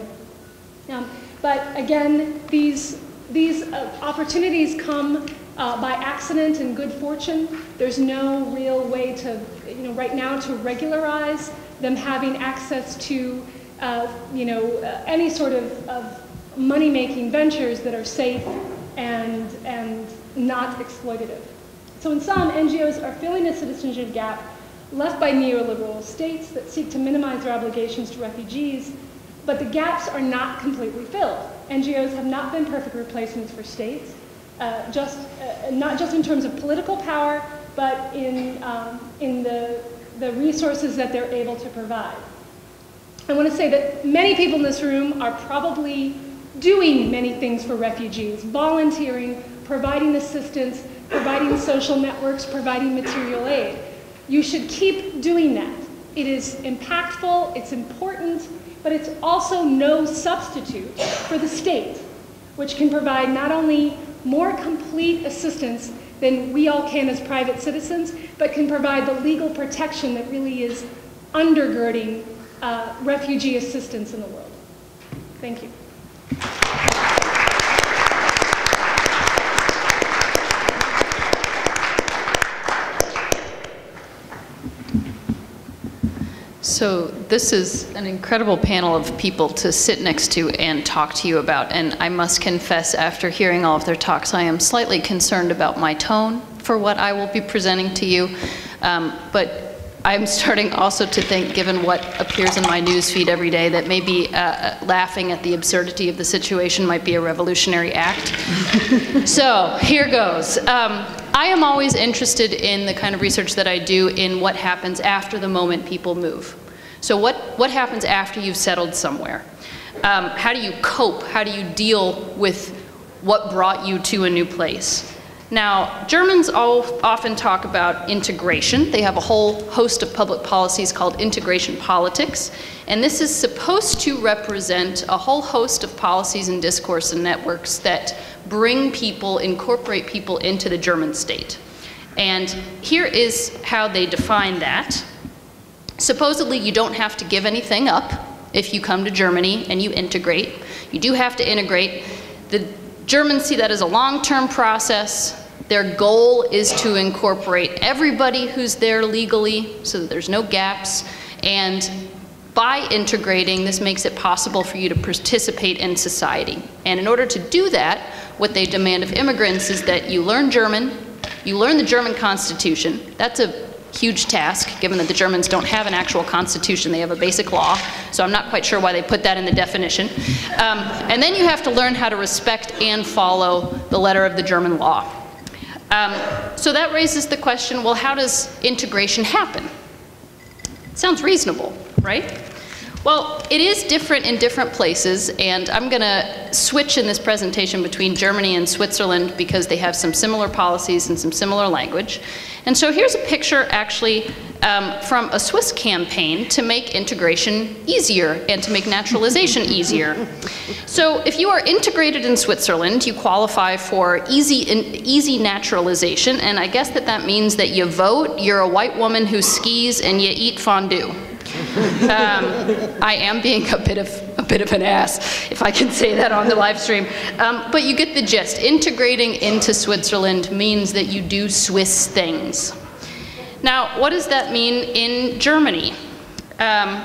Um, but again, these, these uh, opportunities come uh, by accident and good fortune. There's no real way to, you know, right now to regularize them having access to Uh, you know, uh, any sort of, of money-making ventures that are safe and, and not exploitative. So in some, N G Os are filling a citizenship gap left by neoliberal states that seek to minimize their obligations to refugees, but the gaps are not completely filled. N G Os have not been perfect replacements for states, uh, just, uh, not just in terms of political power, but in, um, in the, the resources that they're able to provide. I want to say that many people in this room are probably doing many things for refugees, volunteering, providing assistance, providing social networks, providing material aid. You should keep doing that. It is impactful, it's important, but it's also no substitute for the state, which can provide not only more complete assistance than we all can as private citizens, but can provide the legal protection that really is undergirding Uh, refugee assistance in the world. Thank you. So this is an incredible panel of people to sit next to and talk to you about. And I must confess, after hearing all of their talks, I am slightly concerned about my tone for what I will be presenting to you. Um, but I'm starting also to think, given what appears in my newsfeed every day, that maybe uh, laughing at the absurdity of the situation might be a revolutionary act. So here goes. Um, I am always interested in the kind of research that I do in what happens after the moment people move. So what, what happens after you've settled somewhere? Um, how do you cope? How do you deal with what brought you to a new place? Now, Germans all often talk about integration. They have a whole host of public policies called integration politics, and this is supposed to represent a whole host of policies and discourse and networks that bring people, incorporate people into the German state. And here is how they define that. Supposedly, you don't have to give anything up if you come to Germany and you integrate. You do have to integrate. The Germans see that as a long-term process. Their goal is to incorporate everybody who's there legally so that there's no gaps. And by integrating, this makes it possible for you to participate in society. And in order to do that, what they demand of immigrants is that you learn German, you learn the German constitution. That's a huge task, given that the Germans don't have an actual constitution. They have a basic law, so I'm not quite sure why they put that in the definition. Um, and then you have to learn how to respect and follow the letter of the German law. Um, so that raises the question, well, how does integration happen? It sounds reasonable, right? Well, it is different in different places, and I'm going to switch in this presentation between Germany and Switzerland because they have some similar policies and some similar language. And so here's a picture actually um, from a Swiss campaign to make integration easier and to make naturalization easier. So if you are integrated in Switzerland, you qualify for easy, easy naturalization, and I guess that that means that you vote, you're a white woman who skis, and you eat fondue. um, I am being a bit of a bit of an ass, if I can say that on the live stream. Um, but you get the gist. Integrating into Switzerland means that you do Swiss things. Now, what does that mean in Germany? Um,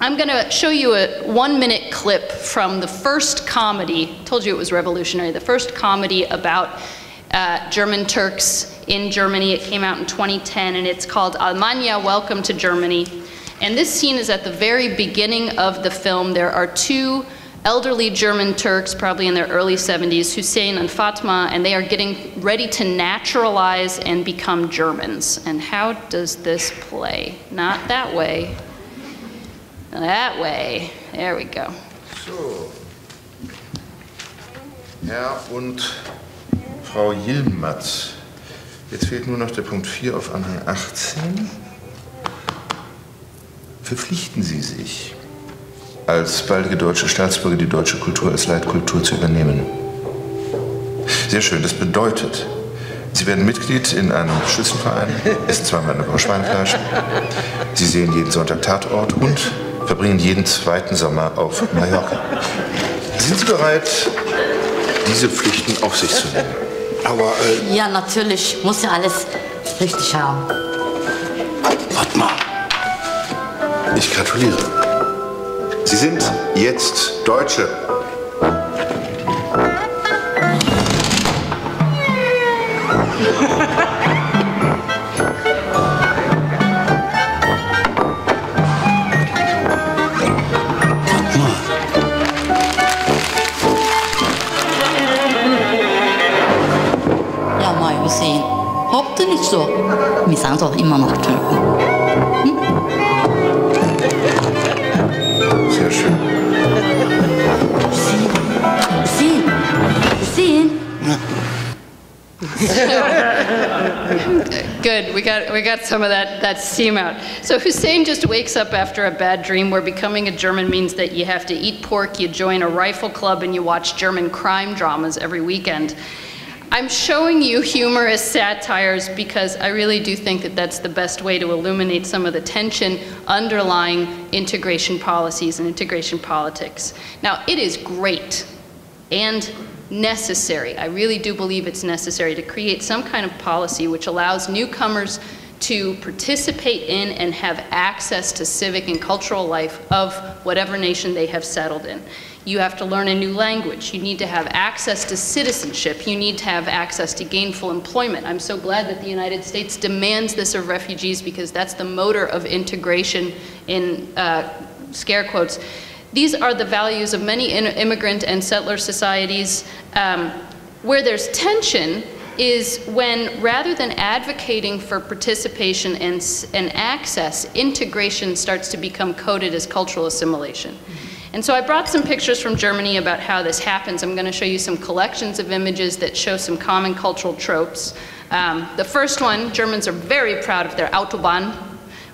I'm going to show you a one-minute clip from the first comedy. I told you it was revolutionary. The first comedy about uh, German Turks in Germany. It came out in twenty ten, and it's called Almania, Welcome to Germany. And this scene is at the very beginning of the film. There are two elderly German Turks, probably in their early seventies, Hussein and Fatma, and they are getting ready to naturalize and become Germans. And how does this play? Not that way. That way. There we go. So, Herr und Frau Yilmaz. Jetzt fehlt nur noch der Punkt vier auf Anhang achtzehn. Verpflichten Sie sich, als baldige deutsche Staatsbürger die deutsche Kultur als Leitkultur zu übernehmen. Sehr schön, das bedeutet, Sie werden Mitglied in einem Schützenverein, essen zweimal eine Woche Schweinefleisch, Sie sehen jeden Sonntag Tatort und verbringen jeden zweiten Sommer auf Mallorca. Sind Sie bereit, diese Pflichten auf sich zu nehmen? Aber, äh ja, natürlich, muss ja alles richtig haben. Warte mal. Ich gratuliere. Sie sind jetzt Deutsche. Ja, mal sehen. Hauptsache nicht so. Wir sind doch immer noch Türken. Sehr schön. Sehen, sehen, sehen. Good. We got we got some of that that steam out. So Hussein just wakes up after a bad dream where becoming a German means that you have to eat pork, you join a rifle club, and you watch German crime dramas every weekend. I'm showing you humorous satires because I really do think that that's the best way to illuminate some of the tension underlying integration policies and integration politics. Now, it is great and necessary. I really do believe it's necessary to create some kind of policy which allows newcomers to participate in and have access to civic and cultural life of whatever nation they have settled in. You have to learn a new language. You need to have access to citizenship. You need to have access to gainful employment. I'm so glad that the United States demands this of refugees because that's the motor of integration in uh, scare quotes. These are the values of many in immigrant and settler societies. Um, where there's tension is when, rather than advocating for participation and, and access, integration starts to become coded as cultural assimilation. And so I brought some pictures from Germany about how this happens. I'm going to show you some collections of images that show some common cultural tropes. Um, the first one, Germans are very proud of their Autobahn,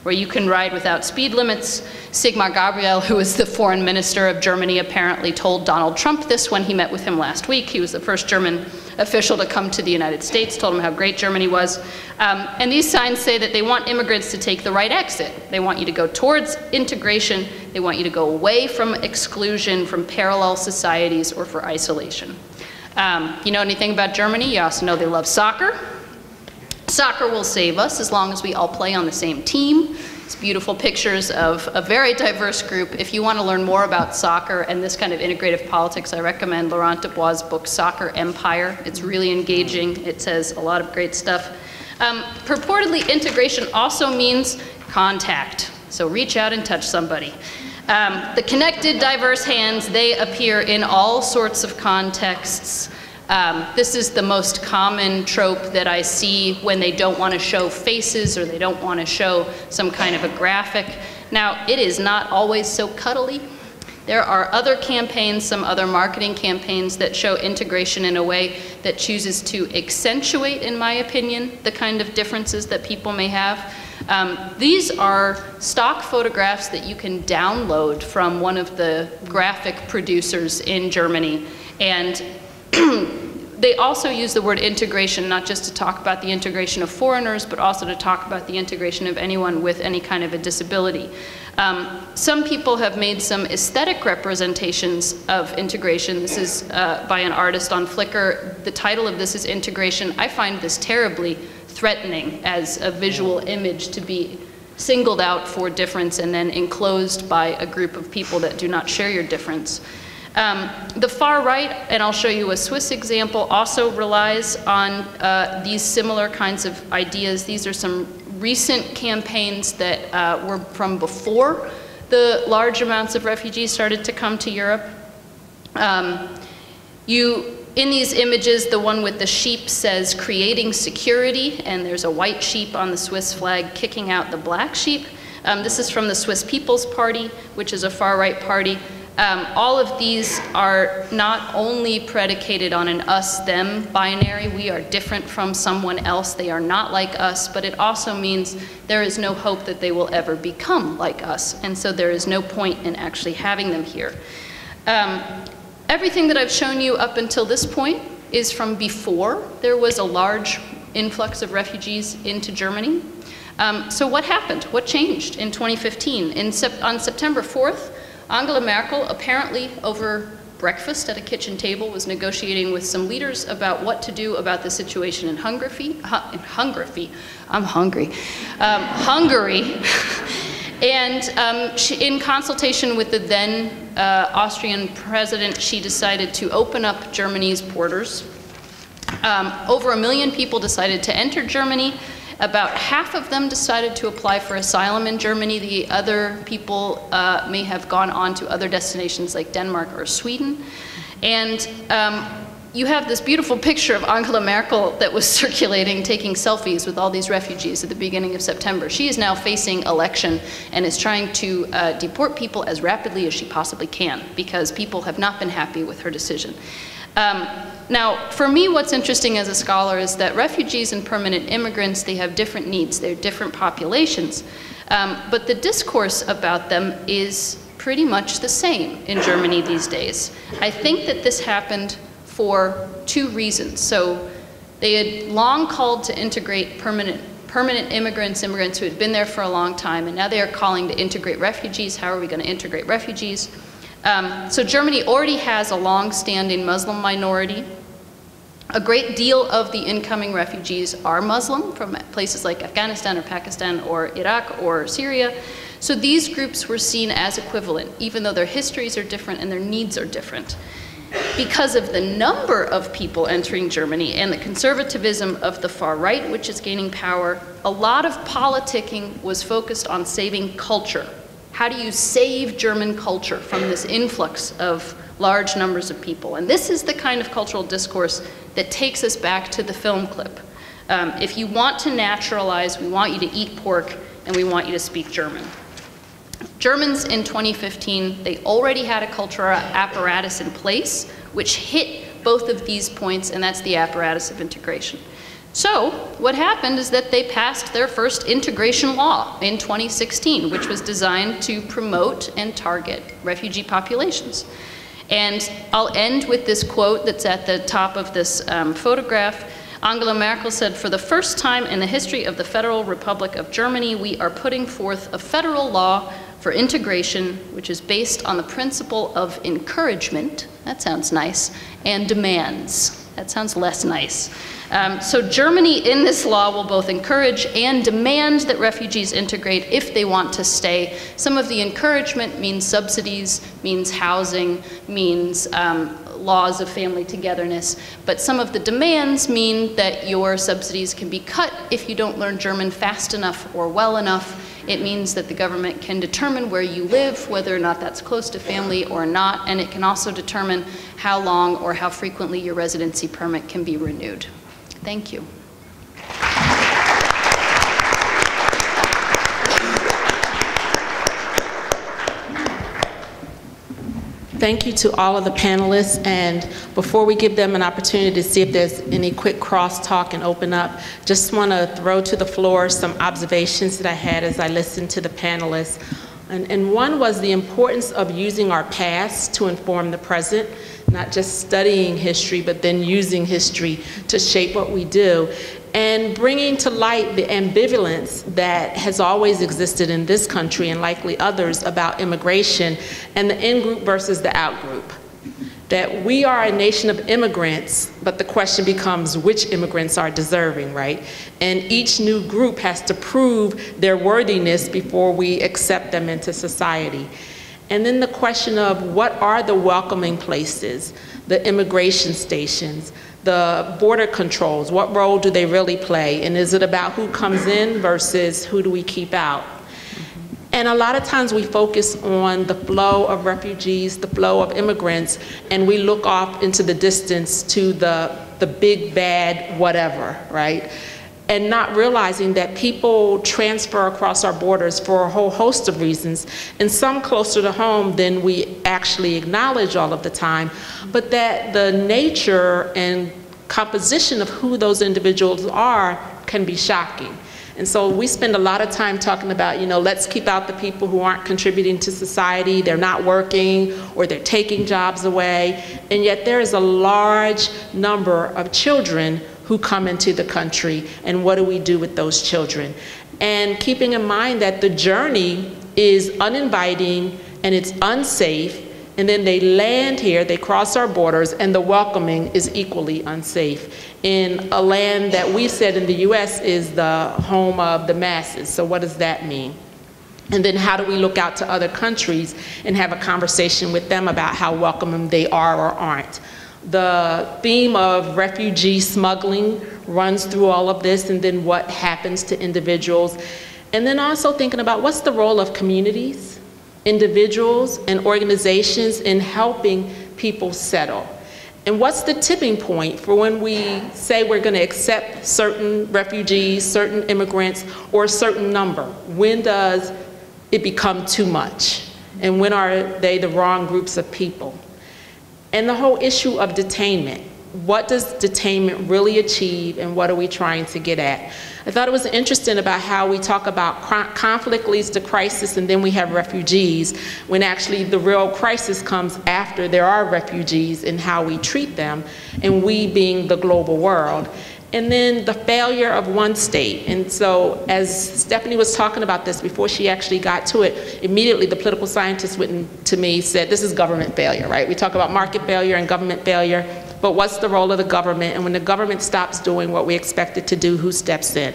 where you can ride without speed limits. Sigmar Gabriel, who is the foreign minister of Germany, apparently told Donald Trump this when he met with him last week. He was the first German official to come to the United States, told him how great Germany was. Um, and these signs say that they want immigrants to take the right exit. They want you to go towards integration. They want you to go away from exclusion, from parallel societies, or for isolation. Um, you know anything about Germany? You also know they love soccer. Soccer will save us as long as we all play on the same team. It's beautiful pictures of a very diverse group. If you want to learn more about soccer and this kind of integrative politics, I recommend Laurent Dubois' book, Soccer Empire. It's really engaging. It says a lot of great stuff. Um, purportedly, integration also means contact. So reach out and touch somebody. Um, the connected, diverse hands, they appear in all sorts of contexts. Um, this is the most common trope that I see when they don't want to show faces or they don't want to show some kind of a graphic. Now, it is not always so cuddly. There are other campaigns, some other marketing campaigns that show integration in a way that chooses to accentuate, in my opinion, the kind of differences that people may have. Um, these are stock photographs that you can download from one of the graphic producers in Germany. And they also use the word integration, not just to talk about the integration of foreigners, but also to talk about the integration of anyone with any kind of a disability. Um, some people have made some aesthetic representations of integration. This is uh, by an artist on Flickr. The title of this is Integration. I find this terribly threatening as a visual image to be singled out for difference and then enclosed by a group of people that do not share your difference. Um, the far right, and I'll show you a Swiss example, also relies on uh, these similar kinds of ideas. These are some recent campaigns that uh, were from before the large amounts of refugees started to come to Europe. Um, you, in these images, the one with the sheep says creating security, and there's a white sheep on the Swiss flag kicking out the black sheep. Um, this is from the Swiss People's Party, which is a far-right party. Um, all of these are not only predicated on an us-them binary, we are different from someone else, they are not like us, but it also means there is no hope that they will ever become like us, and so there is no point in actually having them here. Um, everything that I've shown you up until this point is from before there was a large influx of refugees into Germany. Um, so what happened? What changed in twenty fifteen? In sep- on September fourth, Angela Merkel, apparently over breakfast at a kitchen table, was negotiating with some leaders about what to do about the situation in Hungary. Hu in Hungary, I'm hungry. Um, Hungary, and um, she, in consultation with the then uh, Austrian president, she decided to open up Germany's borders. Um, over a million people decided to enter Germany. About half of them decided to apply for asylum in Germany. The other people uh, may have gone on to other destinations like Denmark or Sweden. And um, you have this beautiful picture of Angela Merkel that was circulating, taking selfies with all these refugees at the beginning of September. She is now facing election and is trying to uh, deport people as rapidly as she possibly can because people have not been happy with her decision. Um, now, for me, what's interesting as a scholar is that refugees and permanent immigrants, they have different needs, they're different populations, um, but the discourse about them is pretty much the same in Germany these days. I think that this happened for two reasons. So they had long called to integrate permanent permanent immigrants, immigrants who had been there for a long time, and now they are calling to integrate refugees. How are we going to integrate refugees? Um, so Germany already has a long-standing Muslim minority. A great deal of the incoming refugees are Muslim from places like Afghanistan or Pakistan or Iraq or Syria. So these groups were seen as equivalent, even though their histories are different and their needs are different. Because of the number of people entering Germany and the conservatism of the far right, which is gaining power, a lot of politicking was focused on saving culture. How do you save German culture from this influx of large numbers of people? And this is the kind of cultural discourse that takes us back to the film clip. Um, if you want to naturalize, we want you to eat pork and we want you to speak German. Germans in twenty fifteen, they already had a cultural apparatus in place which hit both of these points, and that's the apparatus of integration. So what happened is that they passed their first integration law in twenty sixteen, which was designed to promote and target refugee populations. And I'll end with this quote that's at the top of this um, photograph. Angela Merkel said, "For the first time in the history of the Federal Republic of Germany, we are putting forth a federal law for integration, which is based on the principle of encouragement," that sounds nice, "and demands." That sounds less nice. Um, so Germany in this law will both encourage and demand that refugees integrate if they want to stay. Some of the encouragement means subsidies, means housing, means um, laws of family togetherness, but some of the demands mean that your subsidies can be cut if you don't learn German fast enough or well enough. It means that the government can determine where you live, whether or not that's close to family or not, and it can also determine how long or how frequently your residency permit can be renewed. Thank you. Thank you to all of the panelists. And before we give them an opportunity to see if there's any quick crosstalk and open up, just want to throw to the floor some observations that I had as I listened to the panelists. And, and one was the importance of using our past to inform the present, not just studying history, but then using history to shape what we do, and bringing to light the ambivalence that has always existed in this country and likely others about immigration and the in-group versus the out-group. That we are a nation of immigrants, but the question becomes which immigrants are deserving, right? And each new group has to prove their worthiness before we accept them into society. And then the question of what are the welcoming places, the immigration stations, the border controls, what role do they really play? And is it about who comes in versus who do we keep out? And a lot of times we focus on the flow of refugees, the flow of immigrants, and we look off into the distance to the, the big bad whatever, right? And not realizing that people transfer across our borders for a whole host of reasons, and some closer to home than we actually acknowledge all of the time, but that the nature and composition of who those individuals are can be shocking. And so we spend a lot of time talking about, you know, let's keep out the people who aren't contributing to society, they're not working, or they're taking jobs away, and yet there is a large number of children who come into the country, and what do we do with those children? And keeping in mind that the journey is uninviting and it's unsafe, and then they land here, they cross our borders, and the welcoming is equally unsafe in a land that we've said in the U S is the home of the masses. So what does that mean? And then how do we look out to other countries and have a conversation with them about how welcoming they are or aren't? The theme of refugee smuggling runs through all of this, and then what happens to individuals. And then also thinking about what's the role of communities, individuals, and organizations in helping people settle. And what's the tipping point for when we say we're going to accept certain refugees, certain immigrants, or a certain number? When does it become too much? And when are they the wrong groups of people? And the whole issue of detainment. What does detainment really achieve, and what are we trying to get at? I thought it was interesting about how we talk about conflict leads to crisis and then we have refugees, when actually the real crisis comes after there are refugees and how we treat them, and we being the global world. And then the failure of one state. And so as Stephanie was talking about this before she actually got to it, immediately the political scientist went to me, said, this is government failure, right? We talk about market failure and government failure, but what's the role of the government? And when the government stops doing what we expect it to do, who steps in?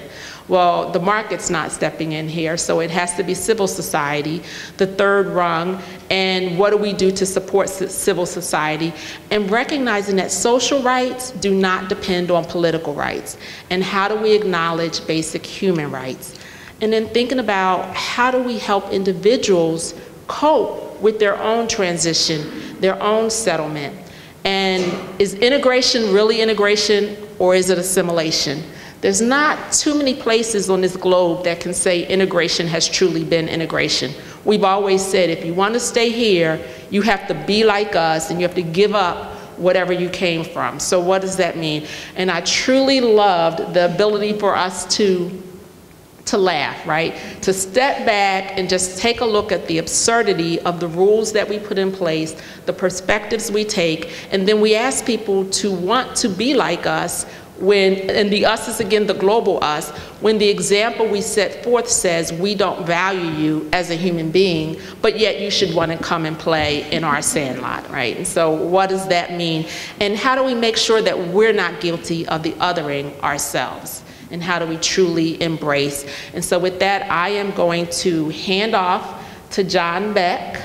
Well, the market's not stepping in here, so it has to be civil society, the third rung, and what do we do to support civil society? And recognizing that social rights do not depend on political rights, and how do we acknowledge basic human rights? And then thinking about how do we help individuals cope with their own transition, their own settlement, and is integration really integration, or is it assimilation? There's not too many places on this globe that can say integration has truly been integration. We've always said if you want to stay here, you have to be like us and you have to give up whatever you came from. So what does that mean? And I truly loved the ability for us to, to laugh, right? To step back and just take a look at the absurdity of the rules that we put in place, the perspectives we take, and then we ask people to want to be like us, when, and the us is again the global us, when the example we set forth says we don't value you as a human being, but yet you should want to come and play in our sandlot, right? And so what does that mean? And how do we make sure that we're not guilty of the othering ourselves? And how do we truly embrace? And so with that, I am going to hand off to John Beck.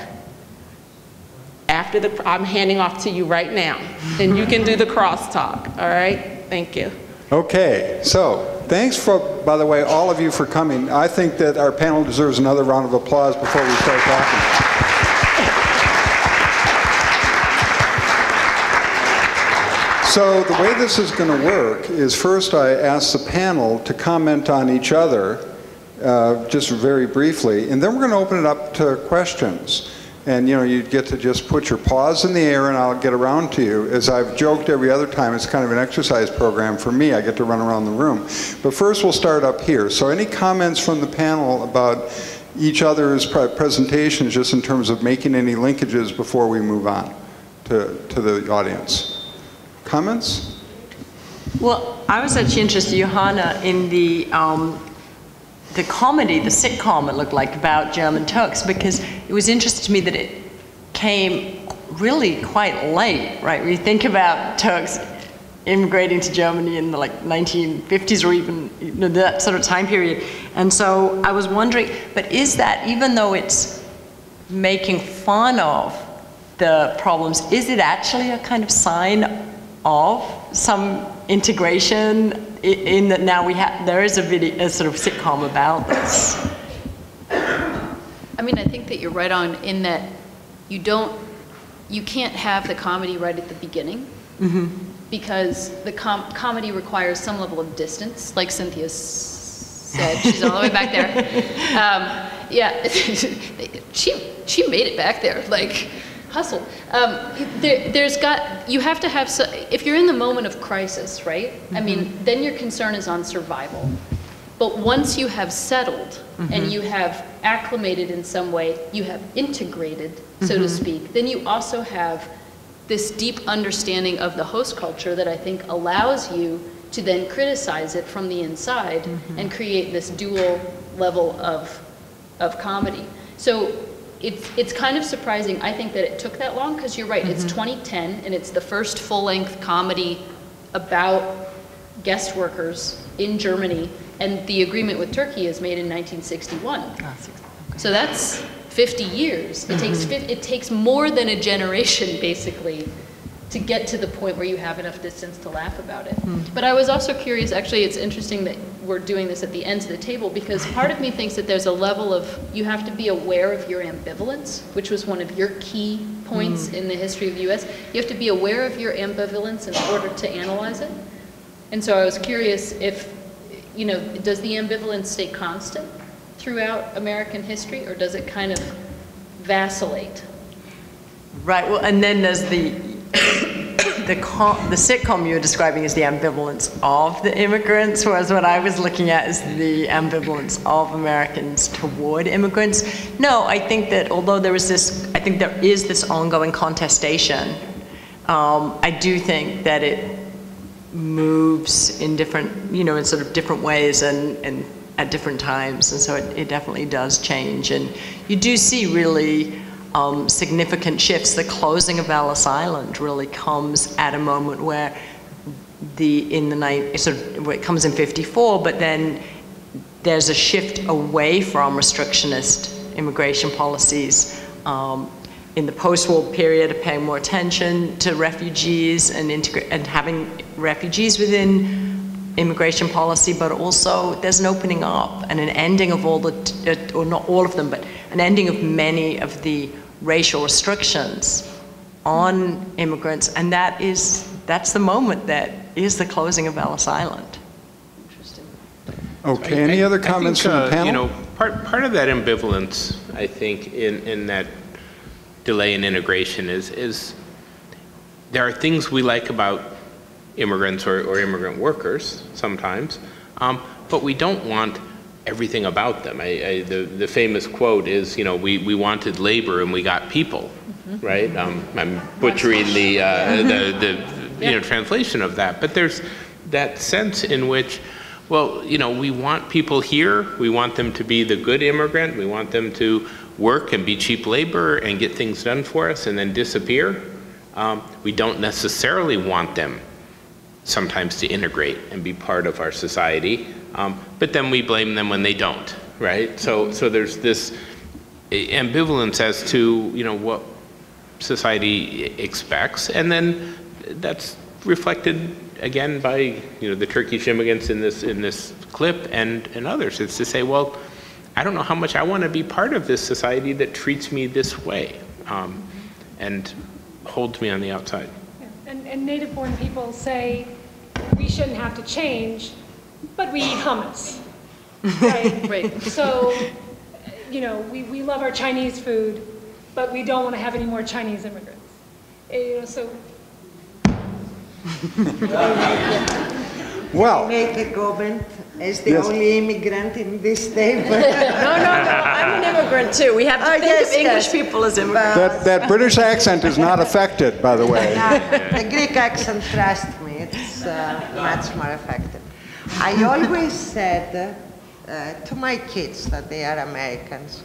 After the, I'm handing off to you right now, and you can do the crosstalk, all right? Thank you. Okay, so thanks for, by the way, all of you for coming. I think that our panel deserves another round of applause before we start talking. So the way this is going to work is first I ask the panel to comment on each other, uh, just very briefly, and then we're going to open it up to questions. And you know, you get to just put your paws in the air and I'll get around to you. As I've joked every other time, it's kind of an exercise program for me. I get to run around the room. But first we'll start up here. So any comments from the panel about each other's presentations, just in terms of making any linkages before we move on to, to the audience? Comments? Well, I was actually interested, Johanna, in the um, the comedy, the sitcom it looked like about German Turks, because it was interesting to me that it came really quite late, right? When you think about Turks immigrating to Germany in the like nineteen fifties or even, you know, that sort of time period. And so I was wondering, but is that, even though it's making fun of the problems, is it actually a kind of sign of some integration in, in that now we have, there is a video, a sort of sitcom about this? I mean, I think that you're right on in that you don't, you can't have the comedy right at the beginning. Mm-hmm. Because the com comedy requires some level of distance, like Cynthia said, she's all the way back there. Um, yeah, she she made it back there, like hustle. Um, there, there's got, you have to have, so, if you're in the moment of crisis, right? Mm-hmm. I mean, then your concern is on survival. But once you have settled, mm-hmm. and you have acclimated in some way, you have integrated, so mm-hmm. to speak, then you also have this deep understanding of the host culture that I think allows you to then criticize it from the inside, mm-hmm. and create this dual level of, of comedy. So it's, it's kind of surprising, I think, that it took that long, because you're right, mm-hmm. it's twenty ten, and it's the first full-length comedy about guest workers in Germany, and the agreement with Turkey is made in nineteen sixty-one. Ah, okay. So that's fifty years. It takes it takes more than a generation, basically, to get to the point where you have enough distance to laugh about it. Mm-hmm. But I was also curious, actually, it's interesting that we're doing this at the ends of the table, because part of me thinks that there's a level of, you have to be aware of your ambivalence, which was one of your key points, mm-hmm. in the history of the U S. You have to be aware of your ambivalence in order to analyze it. And so I was curious if, you know, does the ambivalence stay constant throughout American history, or does it kind of vacillate? Right. Well, and then there's the the, com the sitcom you were describing is the ambivalence of the immigrants, whereas what I was looking at is the ambivalence of Americans toward immigrants. No, I think that although there is this, I think there is this ongoing contestation. Um, I do think that it moves in different, you know, in sort of different ways and and. at different times, and so it, it definitely does change. And you do see really um, significant shifts. The closing of Ellis Island really comes at a moment where the in the night sort of it comes in fifty-four, but then there's a shift away from restrictionist immigration policies. Um, in the post-war period, of paying more attention to refugees and integra and having refugees within immigration policy, but also there's an opening up and an ending of all the, or not all of them, but an ending of many of the racial restrictions on immigrants, and that is, that's the moment that is the closing of Ellis Island. Interesting. Okay, I, any I, other comments think, from the uh, panel? You know, part, part of that ambivalence, I think, in, in that delay in integration is, is there are things we like about immigrants or, or immigrant workers sometimes, um, but we don't want everything about them. I, I, the, the famous quote is, you know, we, we wanted labor and we got people, mm-hmm. right? Um, I'm butchering the, uh, the, the you yep. know, translation of that, but there's that sense in which, well, you know, we want people here, we want them to be the good immigrant, we want them to work and be cheap labor and get things done for us and then disappear. Um, we don't necessarily want them sometimes to integrate and be part of our society, um, but then we blame them when they don't, right? So, so there's this ambivalence as to, you know, what society expects, and then that's reflected again by, you know, the Turkish immigrants in this in this clip and and others. It's to say, well, I don't know how much I want to be part of this society that treats me this way, um, and holds me on the outside. And, and native-born people say, we shouldn't have to change, but we eat hummus, right? Right. So, you know, we, we love our Chinese food, but we don't want to have any more Chinese immigrants. You know, so. Well, make a comment as the yes. only immigrant in this table. no, no, no. I'm an immigrant too. We have to oh, think yes, of English yes. people as immigrants. That, that British accent is not affected, by the way. No, the Greek accent, trust me, it's uh, much more affected. I always said uh, to my kids that they are Americans,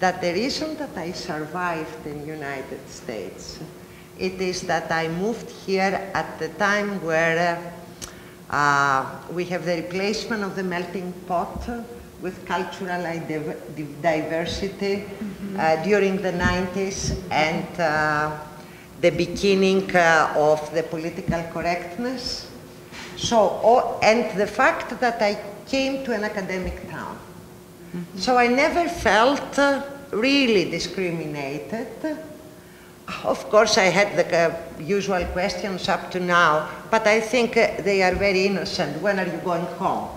that the reason that I survived in the United States, it is that I moved here at the time where uh, uh, we have the replacement of the melting pot with cultural diversity mm-hmm. uh, during the nineties and uh, the beginning uh, of the political correctness. So, oh, and the fact that I came to an academic town. Mm-hmm. So I never felt uh, really discriminated. Of course, I had the uh, usual questions up to now, but I think uh, they are very innocent. When are you going home?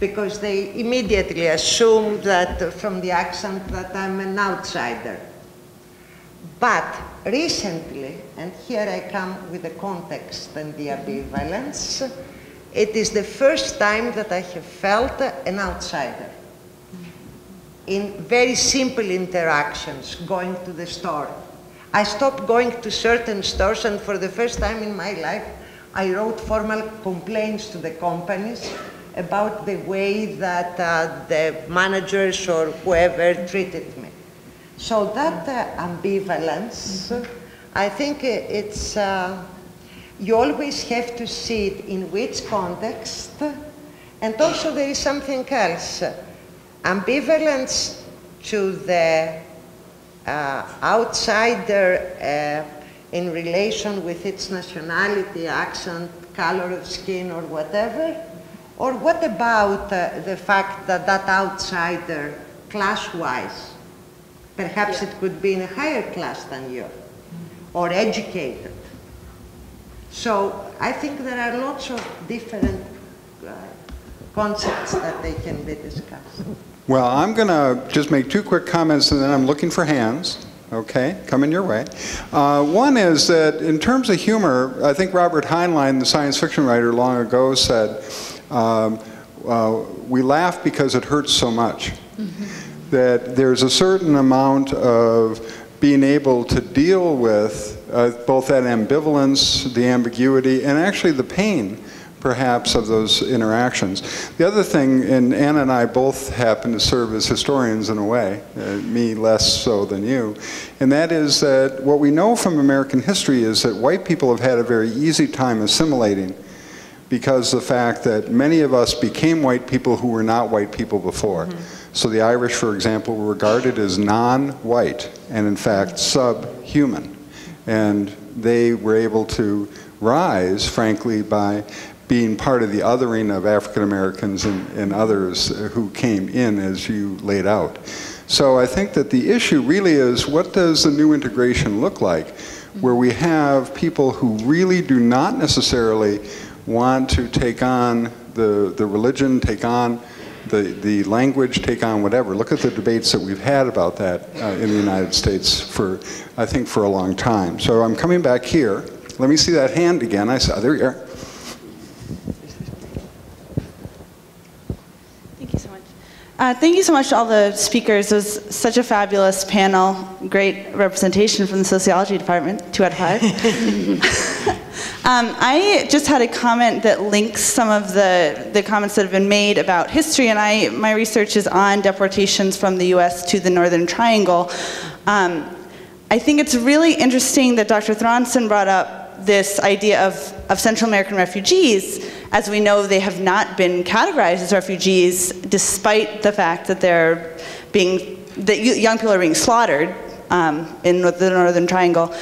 Because they immediately assume that uh, from the accent that I'm an outsider. But recently, and here I come with the context and the ambivalence, it is the first time that I have felt uh, an outsider. In very simple interactions, going to the store. I stopped going to certain stores, and for the first time in my life, I wrote formal complaints to the companies about the way that uh, the managers or whoever treated me. So that uh, ambivalence, mm-hmm. I think it's, uh, you always have to see it in which context, and also there is something else. Ambivalence to the Uh, outsider uh, in relation with its nationality, accent, color of skin or whatever? Or what about uh, the fact that that outsider, class-wise, perhaps yeah. it could be in a higher class than you, or educated? So I think there are lots of different uh, concepts that they can be discussed. Well, I'm going to just make two quick comments, and then I'm looking for hands, okay, coming your way. Uh, one is that in terms of humor, I think Robert Heinlein, the science fiction writer, long ago said, um, uh, we laugh because it hurts so much. Mm-hmm. That there's a certain amount of being able to deal with uh, both that ambivalence, the ambiguity, and actually the pain perhaps of those interactions. The other thing, and Anna and I both happen to serve as historians in a way, uh, me less so than you, and that is that what we know from American history is that white people have had a very easy time assimilating because the fact that many of us became white people who were not white people before. Mm-hmm. So the Irish, for example, were regarded as non-white and in fact sub-human. And they were able to rise, frankly, by being part of the othering of African Americans and, and others who came in as you laid out. So I think that the issue really is, what does the new integration look like, where we have people who really do not necessarily want to take on the, the religion, take on the, the language, take on whatever. Look at the debates that we've had about that uh, in the United States for, I think, for a long time. So I'm coming back here. Let me see that hand again. I saw, there you are. Uh, thank you so much to all the speakers. It was such a fabulous panel. Great representation from the sociology department, two out of five. um, I just had a comment that links some of the, the comments that have been made about history, and I, my research is on deportations from the U S to the Northern Triangle. Um, I think it's really interesting that Doctor Thronson brought up this idea of, of Central American refugees. As we know, they have not been categorized as refugees, despite the fact that they're being, that young people are being slaughtered um, in the Northern Triangle.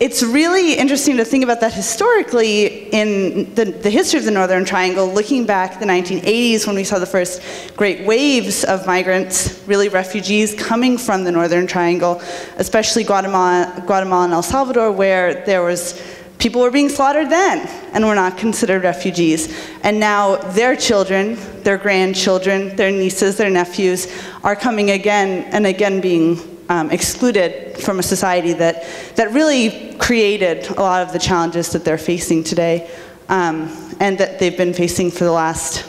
It's really interesting to think about that historically in the, the history of the Northern Triangle, looking back the nineteen eighties when we saw the first great waves of migrants, really refugees coming from the Northern Triangle, especially Guatemala, Guatemala and El Salvador, where there was people were being slaughtered then and were not considered refugees. And now their children, their grandchildren, their nieces, their nephews are coming again and again being um, excluded from a society that, that really created a lot of the challenges that they're facing today, um, and that they've been facing for the last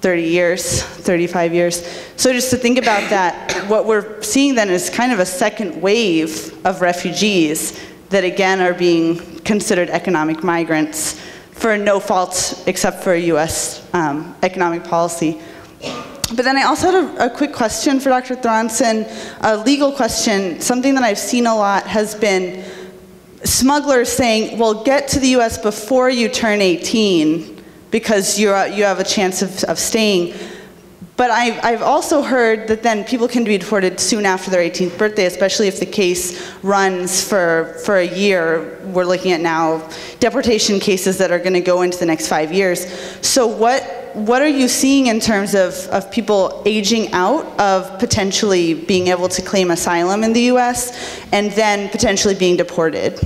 thirty years, thirty-five years. So just to think about that, what we're seeing then is kind of a second wave of refugees that again are being considered economic migrants for no fault except for U S um, economic policy. But then I also had a, a quick question for Doctor Thronson, a legal question. Something that I've seen a lot has been smugglers saying, well, get to the U S before you turn eighteen. Because you're, you have a chance of, of staying. But I've, I've also heard that then people can be deported soon after their eighteenth birthday, especially if the case runs for, for a year. We're looking at now deportation cases that are gonna go into the next five years. So what, what are you seeing in terms of, of people aging out of potentially being able to claim asylum in the U S and then potentially being deported?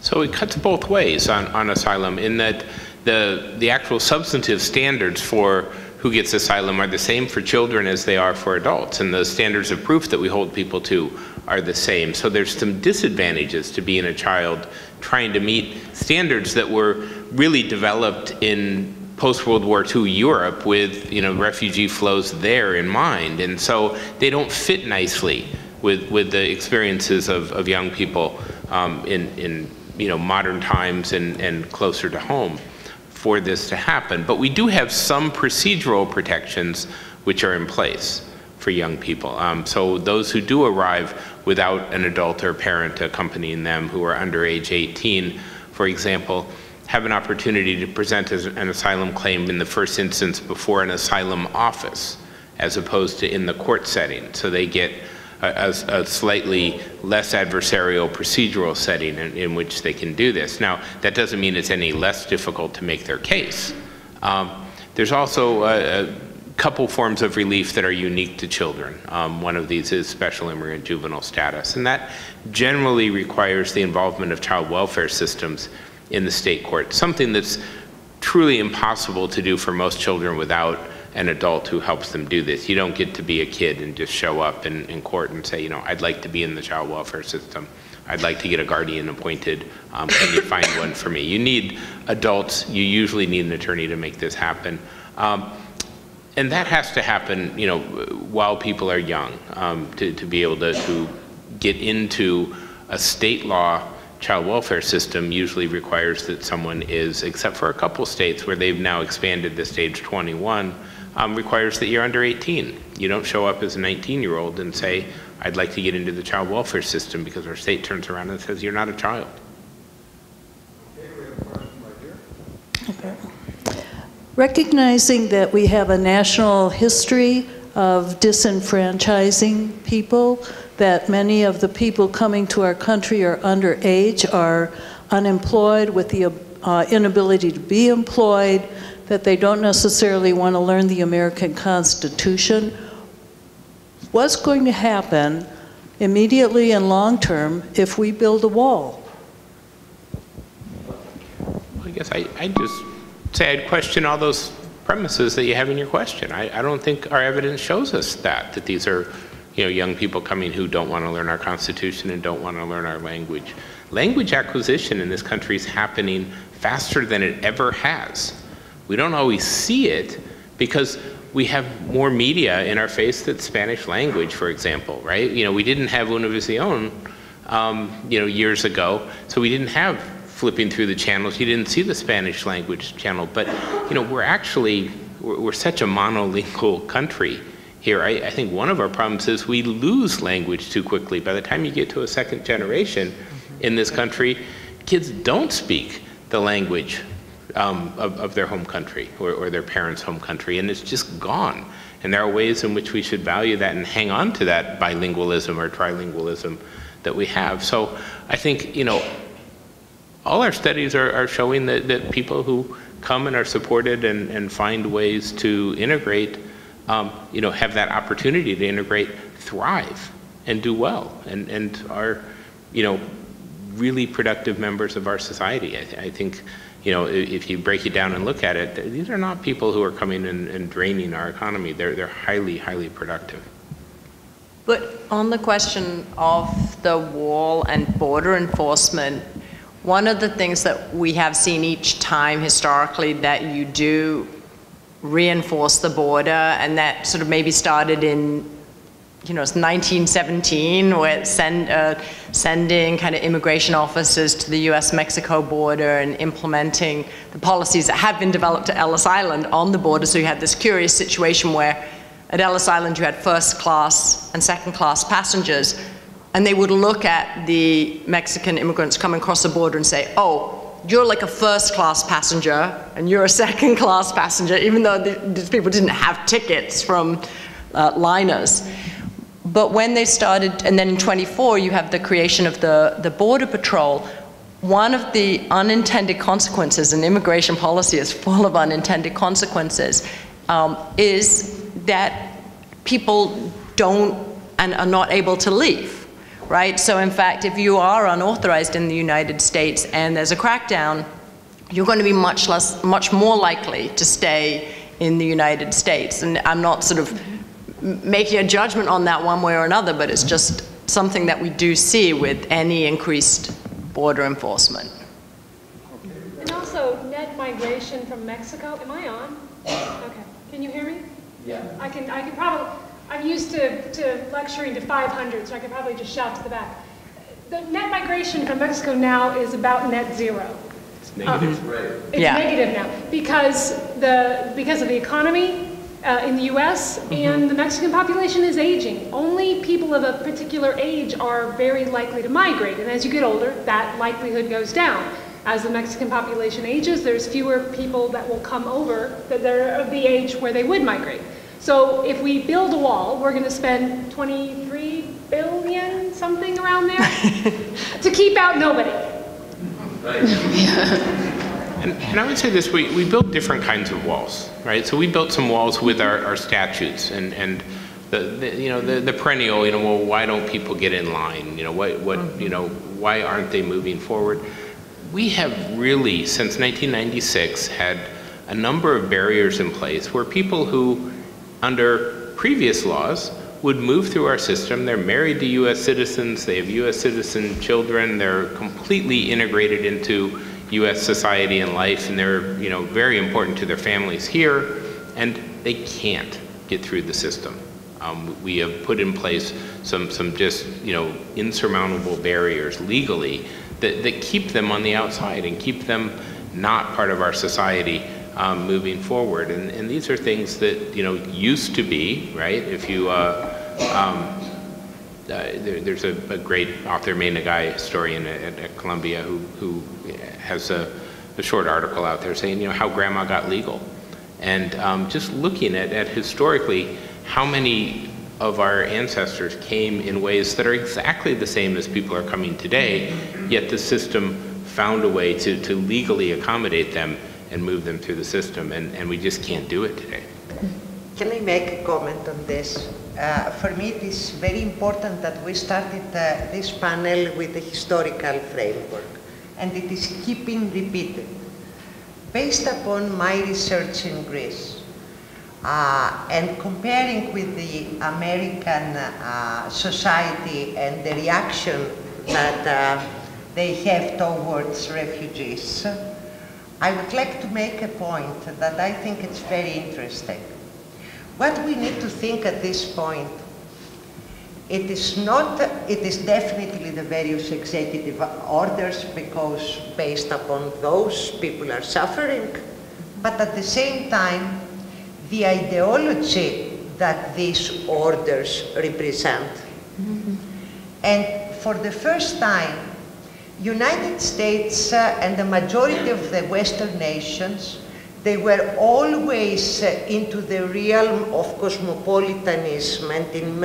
So it cuts both ways on, on asylum in that The, the actual substantive standards for who gets asylum are the same for children as they are for adults, and the standards of proof that we hold people to are the same. So there's some disadvantages to being a child trying to meet standards that were really developed in post-World War Two Europe with, you know, refugee flows there in mind. And so they don't fit nicely with, with the experiences of, of young people um, in, in you know, modern times and, and closer to home. For this to happen, but we do have some procedural protections which are in place for young people. Um, so those who do arrive without an adult or parent accompanying them who are under age eighteen, for example, have an opportunity to present as an asylum claim in the first instance before an asylum office as opposed to in the court setting. So they get a, a, a slightly less adversarial procedural setting in, in which they can do this. Now, that doesn't mean it's any less difficult to make their case. Um, there's also a, a couple forms of relief that are unique to children. Um, one of these is special immigrant juvenile status, and that generally requires the involvement of child welfare systems in the state court, something that's truly impossible to do for most children without an adult who helps them do this. You don't get to be a kid and just show up in, in court and say, you know, I'd like to be in the child welfare system. I'd like to get a guardian appointed. Um, can you find one for me? You need adults. You usually need an attorney to make this happen. Um, and that has to happen, you know, while people are young, um, to, to be able to, to get into a state law child welfare system usually requires that someone is, except for a couple states where they've now expanded this to age twenty-one, Um, requires that you're under eighteen. You don't show up as a nineteen-year-old and say, I'd like to get into the child welfare system, because our state turns around and says, you're not a child. Okay, we have a question right here. Okay. Recognizing that we have a national history of disenfranchising people, that many of the people coming to our country are underage, are unemployed with the uh, inability to be employed, that they don't necessarily want to learn the American Constitution. What's going to happen immediately and long term if we build a wall? Well, I guess I, I'd just say I'd question all those premises that you have in your question. I, I don't think our evidence shows us that, that these are, you know, young people coming who don't want to learn our Constitution and don't want to learn our language. Language acquisition in this country is happening faster than it ever has. We don't always see it because we have more media in our face that's Spanish language, for example, right? You know, we didn't have Univision, um, you know, years ago, so we didn't have flipping through the channels. You didn't see the Spanish language channel, but, you know, we're actually, we're, we're such a monolingual country here. I, I think one of our problems is we lose language too quickly. By the time you get to a second generation in this country, kids don't speak the language Um, of, of their home country or, or their parents' home country, and it's just gone. And there are ways in which we should value that and hang on to that bilingualism or trilingualism that we have. So I think, you know, all our studies are, are showing that, that people who come and are supported and, and find ways to integrate, um, you know, have that opportunity to integrate, thrive and do well, and, and are, you know, really productive members of our society. I, I think, you know, if you break it down and look at it, these are not people who are coming in and draining our economy. They're, they're highly, highly productive. But on the question of the wall and border enforcement, one of the things that we have seen each time historically that you do reinforce the border, and that sort of maybe started in, you know, it's nineteen seventeen, where send, uh, sending kind of immigration officers to the U S Mexico border and implementing the policies that had been developed at Ellis Island on the border. So you had this curious situation where at Ellis Island you had first class and second class passengers, and they would look at the Mexican immigrants coming across the border and say, oh, you're like a first class passenger and you're a second class passenger, even though these people didn't have tickets from uh, liners. But when they started, and then in twenty-four you have the creation of the, the Border Patrol, one of the unintended consequences, and immigration policy is full of unintended consequences, um, is that people don't and are not able to leave. Right? So in fact, if you are unauthorized in the United States and there's a crackdown, you're going to be much less, much more likely to stay in the United States. And I'm not sort of making a judgment on that one way or another, but it's just something that we do see with any increased border enforcement. And also net migration from Mexico. Am I on? Okay. Can you hear me? Yeah. I can. I can probably. I'm used to, to lecturing to five hundred, so I could probably just shout to the back. The net migration from Mexico now is about net zero. It's negative, um, right? It's yeah. negative now because the because of the economy uh, in the U S Mm-hmm. and the Mexican population is aging. Only people of a particular age are very likely to migrate, and as you get older, that likelihood goes down. As the Mexican population ages, there's fewer people that will come over that they're of the age where they would migrate. So if we build a wall, we're going to spend twenty-three billion dollars, something around there, to keep out nobody. Right. and, and I would say this, we, we built different kinds of walls, right? So we built some walls with our, our statutes and, and the, the, you know, the, the perennial, you know, well, why don't people get in line? You know, what, what, you know, why aren't they moving forward? We have really, since nineteen ninety-six, had a number of barriers in place where people who under previous laws would move through our system. They're married to U S citizens, they have U S citizen children, they're completely integrated into U S society and life, and they're, you know, very important to their families here, and they can't get through the system. Um, we have put in place some, some just, you know, insurmountable barriers legally that, that keep them on the outside and keep them not part of our society. Um, moving forward, and, and these are things that, you know, used to be, right? If you, uh, um, uh, there, there's a, a great author, Maina Gai, historian at, at Columbia, who, who has a, a short article out there saying, you know, how grandma got legal. And um, just looking at, at historically how many of our ancestors came in ways that are exactly the same as people are coming today, yet the system found a way to, to legally accommodate them and move them through the system, and, and we just can't do it today. Can I make a comment on this? Uh, for me, it is very important that we started uh, this panel with a historical framework, and it is keeping repeated. Based upon my research in Greece, uh, and comparing with the American uh, society and the reaction that uh, they have towards refugees, I would like to make a point that I think it's very interesting. What we need to think at this point, it is not, it is definitely the various executive orders, because based upon those people are suffering, but at the same time, the ideology that these orders represent. Mm-hmm. And for the first time, United States uh, and the majority of the Western nations, they were always uh, into the realm of cosmopolitanism and in,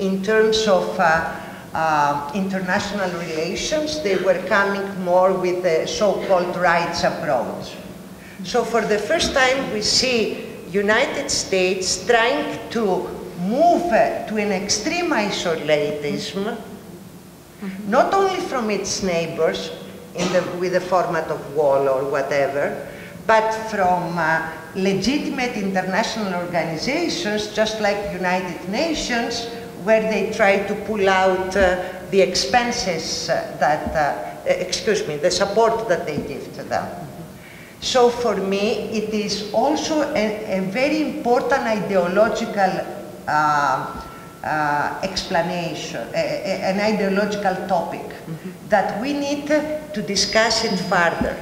in terms of uh, uh, international relations, they were coming more with the so-called rights approach. So for the first time we see United States trying to move uh, to an extreme isolationism. Mm-hmm. Not only from its neighbors in the, with the format of wall or whatever, but from uh, legitimate international organizations just like United Nations, where they try to pull out uh, the expenses uh, that, uh, excuse me, the support that they give to them. Mm-hmm. So for me, it is also a, a very important ideological uh, uh, explanation, a, a, an ideological topic mm-hmm. that we need to discuss it further.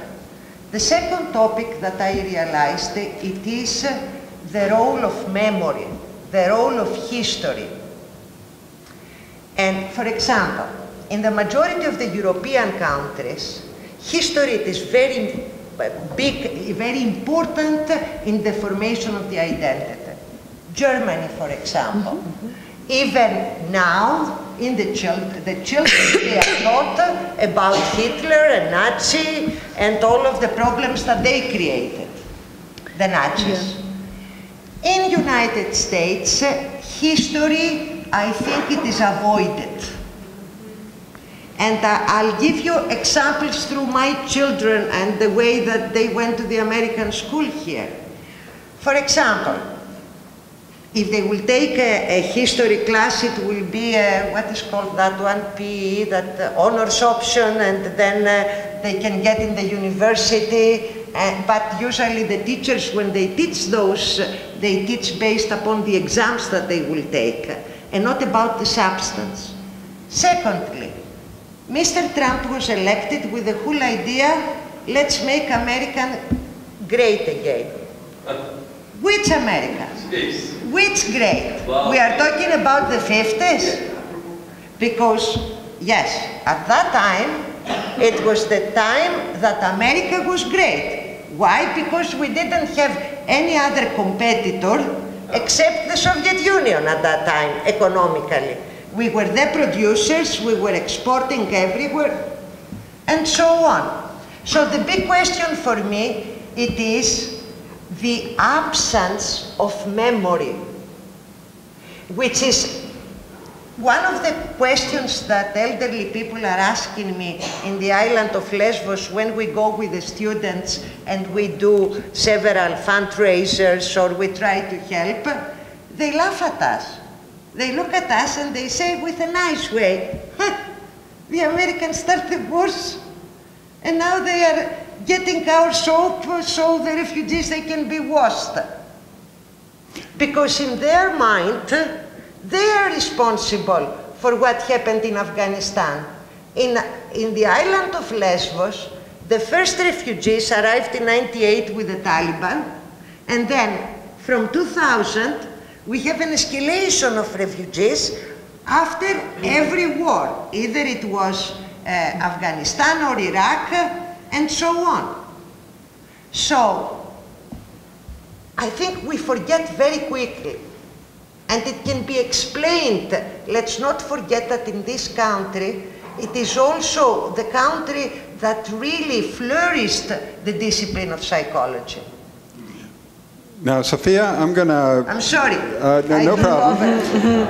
The second topic that I realized, it is the role of memory, the role of history. And for example, in the majority of the European countries, history is very big, very important in the formation of the identity. Germany, for example, mm-hmm. even now, in the children, the children they are taught about Hitler and Nazi and all of the problems that they created, the Nazis. Yeah. In United States, history, I think it is avoided. And uh, I'll give you examples through my children and the way that they went to the American school here. For example, if they will take a, a history class, it will be a, what is called that one, P E, that uh, honors option, and then uh, they can get in the university. Uh, but usually the teachers, when they teach those, uh, they teach based upon the exams that they will take, uh, and not about the substance. Secondly, Mister Trump was elected with the whole idea, let's make America great again. Which America? Yes. Which grade? Wow. We are talking about the fifties. Because, yes, at that time, it was the time that America was great. Why? Because we didn't have any other competitor except the Soviet Union at that time, economically. We were the producers, we were exporting everywhere, and so on. So the big question for me, it is, the absence of memory, which is one of the questions that elderly people are asking me in the island of Lesbos when we go with the students and we do several fundraisers or we try to help. They laugh at us. They look at us and they say with a nice way, the Americans started wars and now they are getting our soap so the refugees, they can be washed. Because in their mind, they are responsible for what happened in Afghanistan. In, in the island of Lesbos, the first refugees arrived in ninety-eight with the Taliban, and then from two thousand, we have an escalation of refugees after every war. Either it was uh, Afghanistan or Iraq, and so on. So, I think we forget very quickly, and it can be explained. Let's not forget that in this country, it is also the country that really flourished the discipline of psychology. Now, Sophia, I'm gonna... I'm sorry. Uh, no, no problem.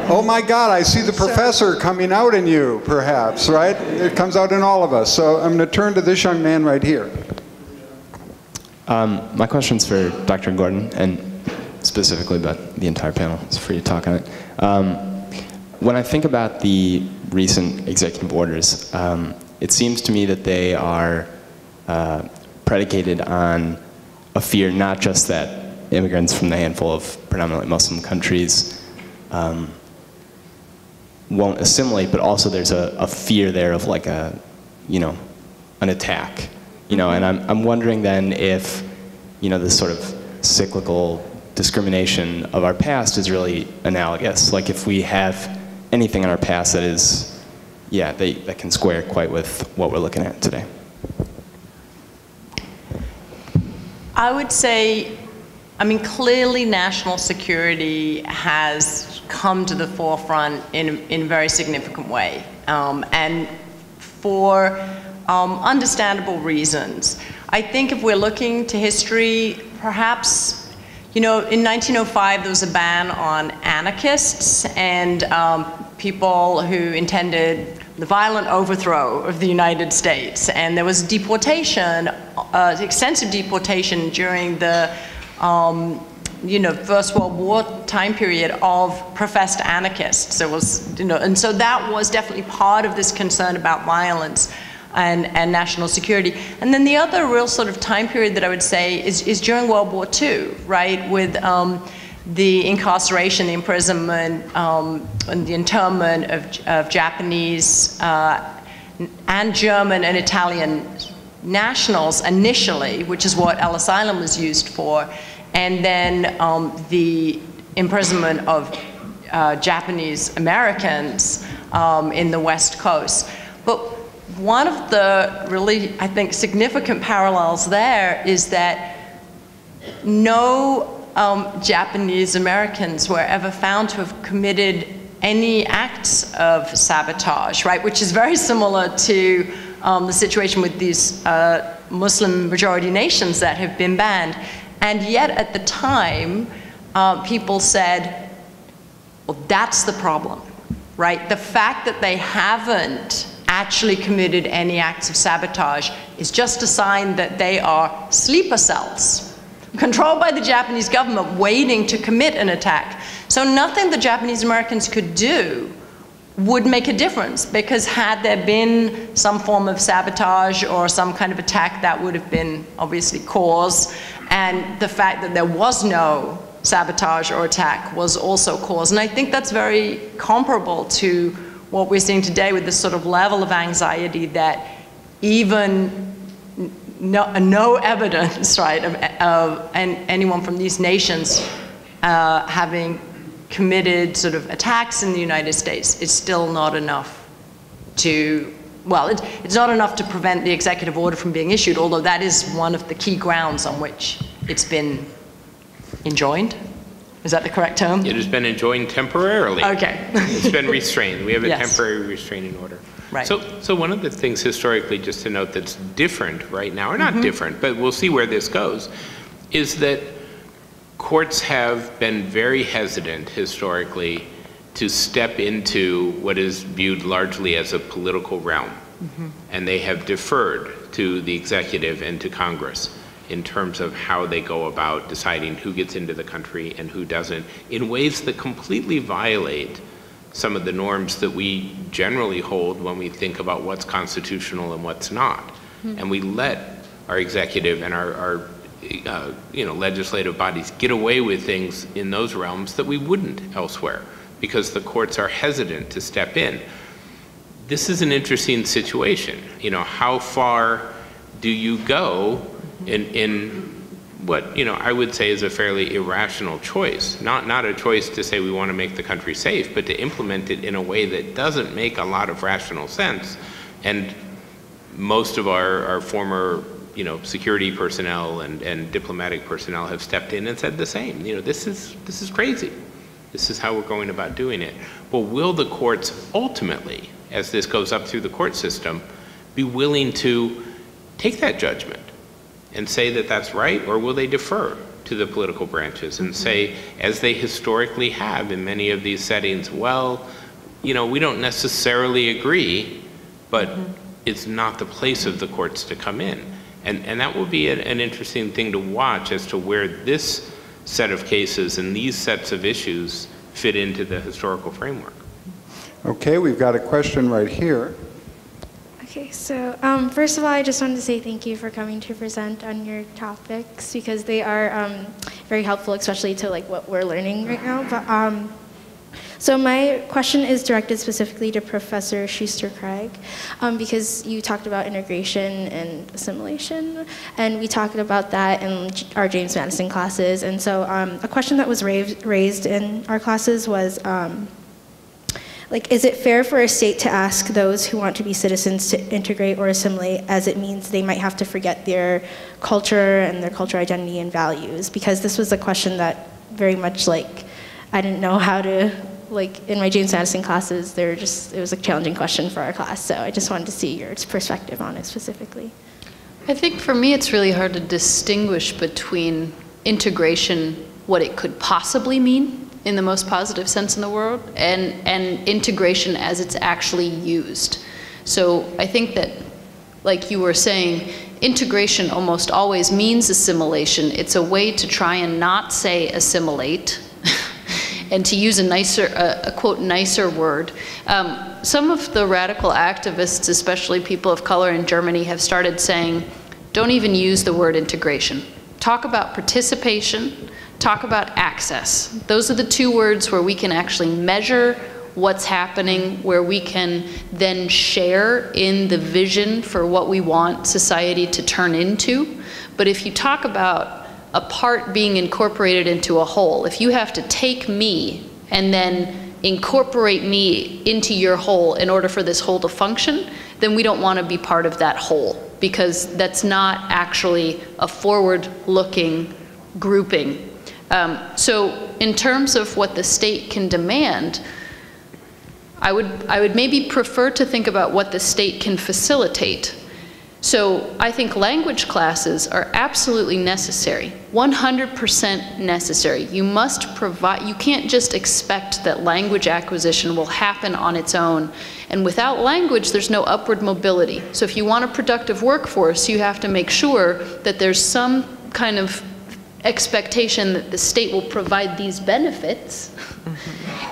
Oh my God, I see the professor coming out in you, perhaps, right? It comes out in all of us. So I'm gonna turn to this young man right here. Um, my question's for Doctor Gordon, and specifically, but the entire panel is free to talk on it. Um, when I think about the recent executive orders, um, it seems to me that they are uh, predicated on a fear not just that immigrants from the handful of predominantly Muslim countries um, won't assimilate, but also there's a, a fear there of like a, you know, an attack, you know, and I'm, I'm wondering then if, you know, this sort of cyclical discrimination of our past is really analogous, like if we have anything in our past that is, yeah, they, that can square quite with what we're looking at today. I would say, I mean, clearly national security has come to the forefront in, in a very significant way, um, and for um, understandable reasons. I think if we're looking to history, perhaps, you know, in nineteen oh five there was a ban on anarchists and um, people who intended the violent overthrow of the United States, and there was deportation, uh, extensive deportation during the Um, you know, First World War time period of professed anarchists. It was, you know, and so that was definitely part of this concern about violence and, and national security. And then the other real sort of time period that I would say is, is during World War Two, right, with um, the incarceration, the imprisonment, um, and the internment of, of Japanese uh, and German and Italian nationals initially, which is what Ellis Island was used for, and then um, the imprisonment of uh, Japanese Americans um, in the West Coast. But one of the really, I think, significant parallels there is that no um, Japanese Americans were ever found to have committed any acts of sabotage, right? Which is very similar to um, the situation with these uh, Muslim majority nations that have been banned. And yet at the time, uh, people said, well, that's the problem, right? The fact that they haven't actually committed any acts of sabotage is just a sign that they are sleeper cells, controlled by the Japanese government, waiting to commit an attack. So nothing the Japanese Americans could do would make a difference, because had there been some form of sabotage or some kind of attack, that would have been obviously cause. And the fact that there was no sabotage or attack was also cause. And I think that's very comparable to what we're seeing today with this sort of level of anxiety that even no, no evidence, right, of, of and anyone from these nations uh, having committed sort of attacks in the United States is still not enough to Well, it, it's not enough to prevent the executive order from being issued, although that is one of the key grounds on which it's been enjoined. Is that the correct term? It has been enjoined temporarily. Okay. It's been restrained. We have a yes. temporary restraining order. Right. So, so one of the things historically, just to note, that's different right now, or not mm-hmm. different, but we'll see where this goes, is that courts have been very hesitant historically to step into what is viewed largely as a political realm. Mm-hmm. And they have deferred to the executive and to Congress in terms of how they go about deciding who gets into the country and who doesn't, in ways that completely violate some of the norms that we generally hold when we think about what's constitutional and what's not. Mm-hmm. And we let our executive and our, our uh, you know, legislative bodies get away with things in those realms that we wouldn't elsewhere, because the courts are hesitant to step in. This is an interesting situation. You know, how far do you go in, in what, you know, I would say is a fairly irrational choice? Not, not a choice to say we want to make the country safe, but to implement it in a way that doesn't make a lot of rational sense. And most of our, our former, you know, security personnel and, and diplomatic personnel have stepped in and said the same. You know, this is, this is crazy. This is how we're going about doing it. But will the courts ultimately, as this goes up through the court system, be willing to take that judgment and say that that's right, or will they defer to the political branches and say, as they historically have in many of these settings, well, you know, we don't necessarily agree, but it's not the place of the courts to come in. And, and that will be an, an interesting thing to watch as to where this set of cases and these sets of issues fit into the historical framework. Okay, we've got a question right here. Okay, so um, first of all, I just wanted to say thank you for coming to present on your topics, because they are um, very helpful, especially to like what we're learning right now. But, um, so my question is directed specifically to Professor Schuster-Craig, um, because you talked about integration and assimilation, and we talked about that in our James Madison classes. And so um, a question that was raised in our classes was, um, like, is it fair for a state to ask those who want to be citizens to integrate or assimilate, as it means they might have to forget their culture and their cultural identity and values? Because this was a question that very much, like, I didn't know how to, like, in my James Madison classes, they were just, it was a challenging question for our class, so I just wanted to see your perspective on it specifically. I think for me it's really hard to distinguish between integration, what it could possibly mean in the most positive sense in the world, and, and integration as it's actually used. So I think that like you were saying, integration almost always means assimilation. It's a way to try and not say assimilate and to use a nicer, a, a quote, nicer word. Um, some of the radical activists, especially people of color in Germany, have started saying, don't even use the word integration. Talk about participation, talk about access. Those are the two words where we can actually measure what's happening, where we can then share in the vision for what we want society to turn into. But if you talk about a part being incorporated into a whole, if you have to take me and then incorporate me into your whole in order for this whole to function, then we don't want to be part of that whole, because that's not actually a forward-looking grouping. Um, so in terms of what the state can demand, I would, I would maybe prefer to think about what the state can facilitate. So I think language classes are absolutely necessary, one hundred percent necessary. You must provide, you can't just expect that language acquisition will happen on its own. And without language, there's no upward mobility. So if you want a productive workforce, you have to make sure that there's some kind of expectation that the state will provide these benefits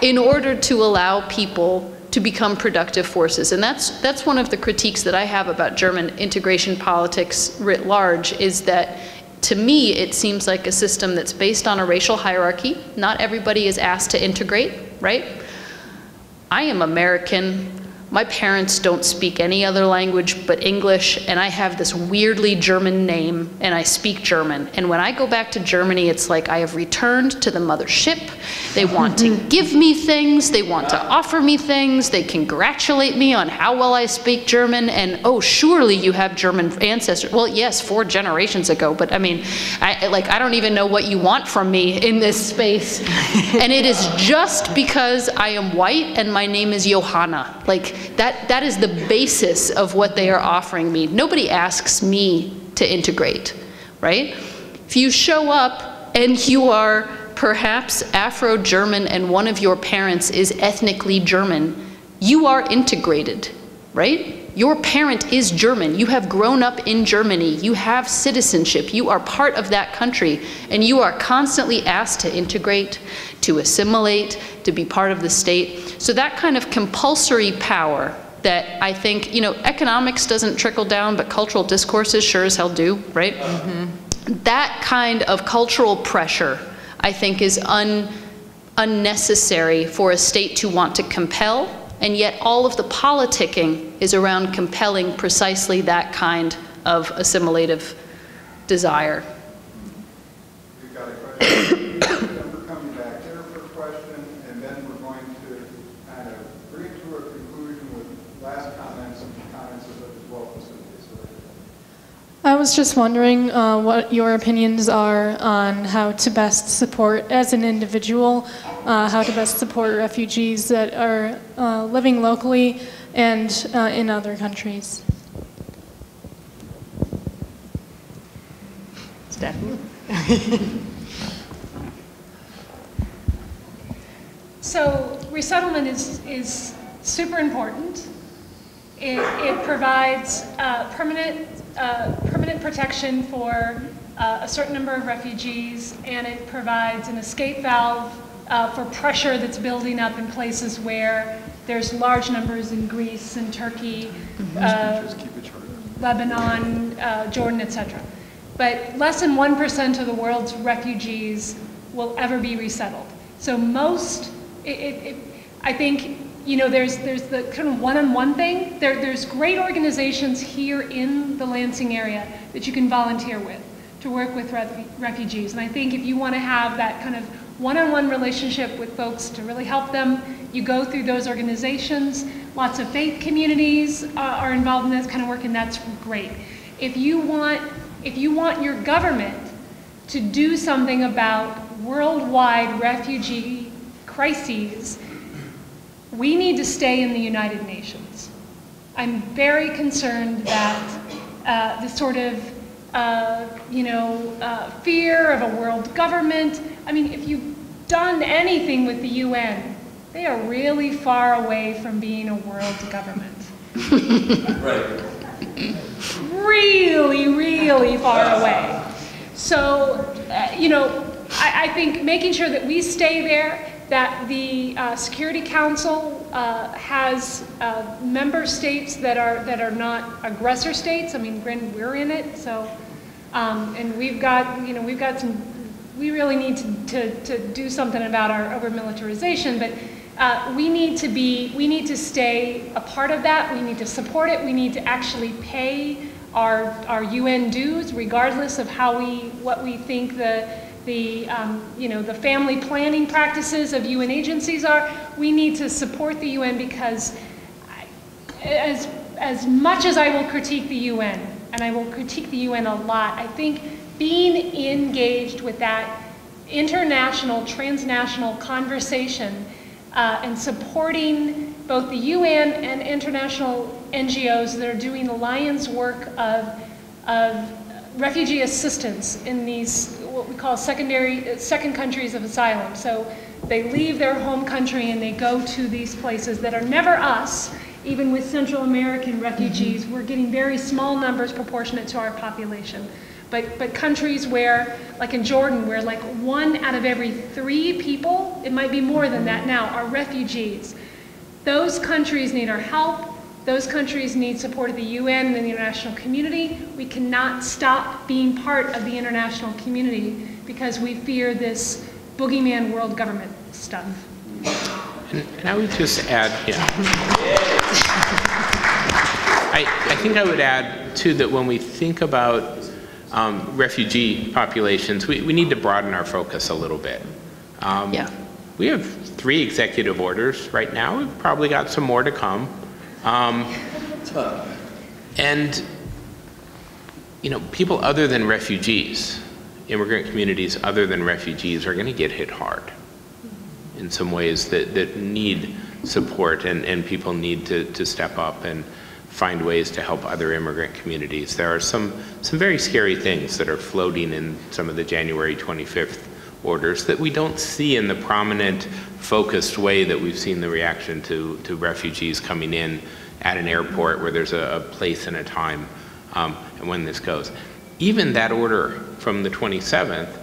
in order to allow people to become productive forces. And that's, that's one of the critiques that I have about German integration politics writ large, is that to me it seems like a system that's based on a racial hierarchy. Not everybody is asked to integrate, right? I am American. My parents don't speak any other language but English, and I have this weirdly German name, and I speak German. And when I go back to Germany, it's like I have returned to the mothership. They want to give me things, they want to offer me things, they congratulate me on how well I speak German, and oh, surely you have German ancestors. Well, yes, four generations ago, but I mean, I, like, I don't even know what you want from me in this space. And it is just because I am white and my name is Johanna. Like, That, that is the basis of what they are offering me. Nobody asks me to integrate, right? If you show up and you are perhaps Afro-German and one of your parents is ethnically German, you are integrated, right? Your parent is German. You have grown up in Germany. You have citizenship. You are part of that country, and you are constantly asked to integrate, to assimilate, to be part of the state. So that kind of compulsory power that I think, you know, economics doesn't trickle down, but cultural discourses sure as hell do, right? Mm-hmm. That kind of cultural pressure, I think, is un- unnecessary for a state to want to compel. And yet all of the politicking is around compelling precisely that kind of assimilative desire. We've got a question. We're coming back there for a question, and then we're going to kind of bring it to a conclusion with last comments and comments as well as this. I was just wondering uh, what your opinions are on how to best support, as an individual, Uh, how to best support refugees that are uh, living locally and uh, in other countries. Stephanie? So resettlement is, is super important. It, it provides uh, permanent, uh, permanent protection for uh, a certain number of refugees, and it provides an escape valve Uh, for pressure that's building up in places where there's large numbers in Greece and Turkey, uh, Lebanon, uh, Jordan, et cetera. But less than one percent of the world's refugees will ever be resettled. So most, it, it, it, I think, you know, there's, there's the kind of one-on-one thing. There, there's great organizations here in the Lansing area that you can volunteer with to work with ref refugees. And I think if you want to have that kind of one-on-one relationship with folks to really help them, you go through those organizations. Lots of faith communities uh, are involved in this kind of work, and that's great. If you want, if you want your government to do something about worldwide refugee crises, we need to stay in the United Nations. I'm very concerned that uh, the sort of uh, you know uh, fear of a world government. I mean, if you've done anything with the U N, they are really far away from being a world government. Right. really, really far away. So, uh, you know, I, I think making sure that we stay there, that the uh, Security Council uh, has uh, member states that are that are not aggressor states. I mean, granted, we're in it, so um, and we've got you know we've got some. We really need to to, to do something about our over militarization, but uh, we need to be we need to stay a part of that. We need to support it. We need to actually pay our our U N dues, regardless of how we what we think the. the um, you know, the family planning practices of U N agencies are. We need to support the U N because I, as, as much as I will critique the U N, and I will critique the U N a lot, I think being engaged with that international, transnational conversation uh, and supporting both the U N and international N G Os that are doing the lion's work of, of refugee assistance in these what we call secondary, second countries of asylum. So they leave their home country and they go to these places that are never us. Even with Central American refugees, mm-hmm. we're getting very small numbers proportionate to our population. But, but countries where, like in Jordan, where like one out of every three people, it might be more than that now, are refugees. Those countries need our help. Those countries need support of the U N and the international community. We cannot stop being part of the international community because we fear this boogeyman world government stuff. And, and I would just add, yeah. I, I think I would add too that when we think about um, refugee populations, we, we need to broaden our focus a little bit. Um, yeah. We have three executive orders right now. We've probably got some more to come. Um, and, you know, people other than refugees, immigrant communities other than refugees are going to get hit hard in some ways that, that need support, and, and people need to, to step up and find ways to help other immigrant communities. There are some, some very scary things that are floating in some of the January twenty-fifth orders that we don't see in the prominent, focused way that we've seen the reaction to, to refugees coming in at an airport where there's a, a place and a time um, and when this goes. Even that order from the twenty-seventh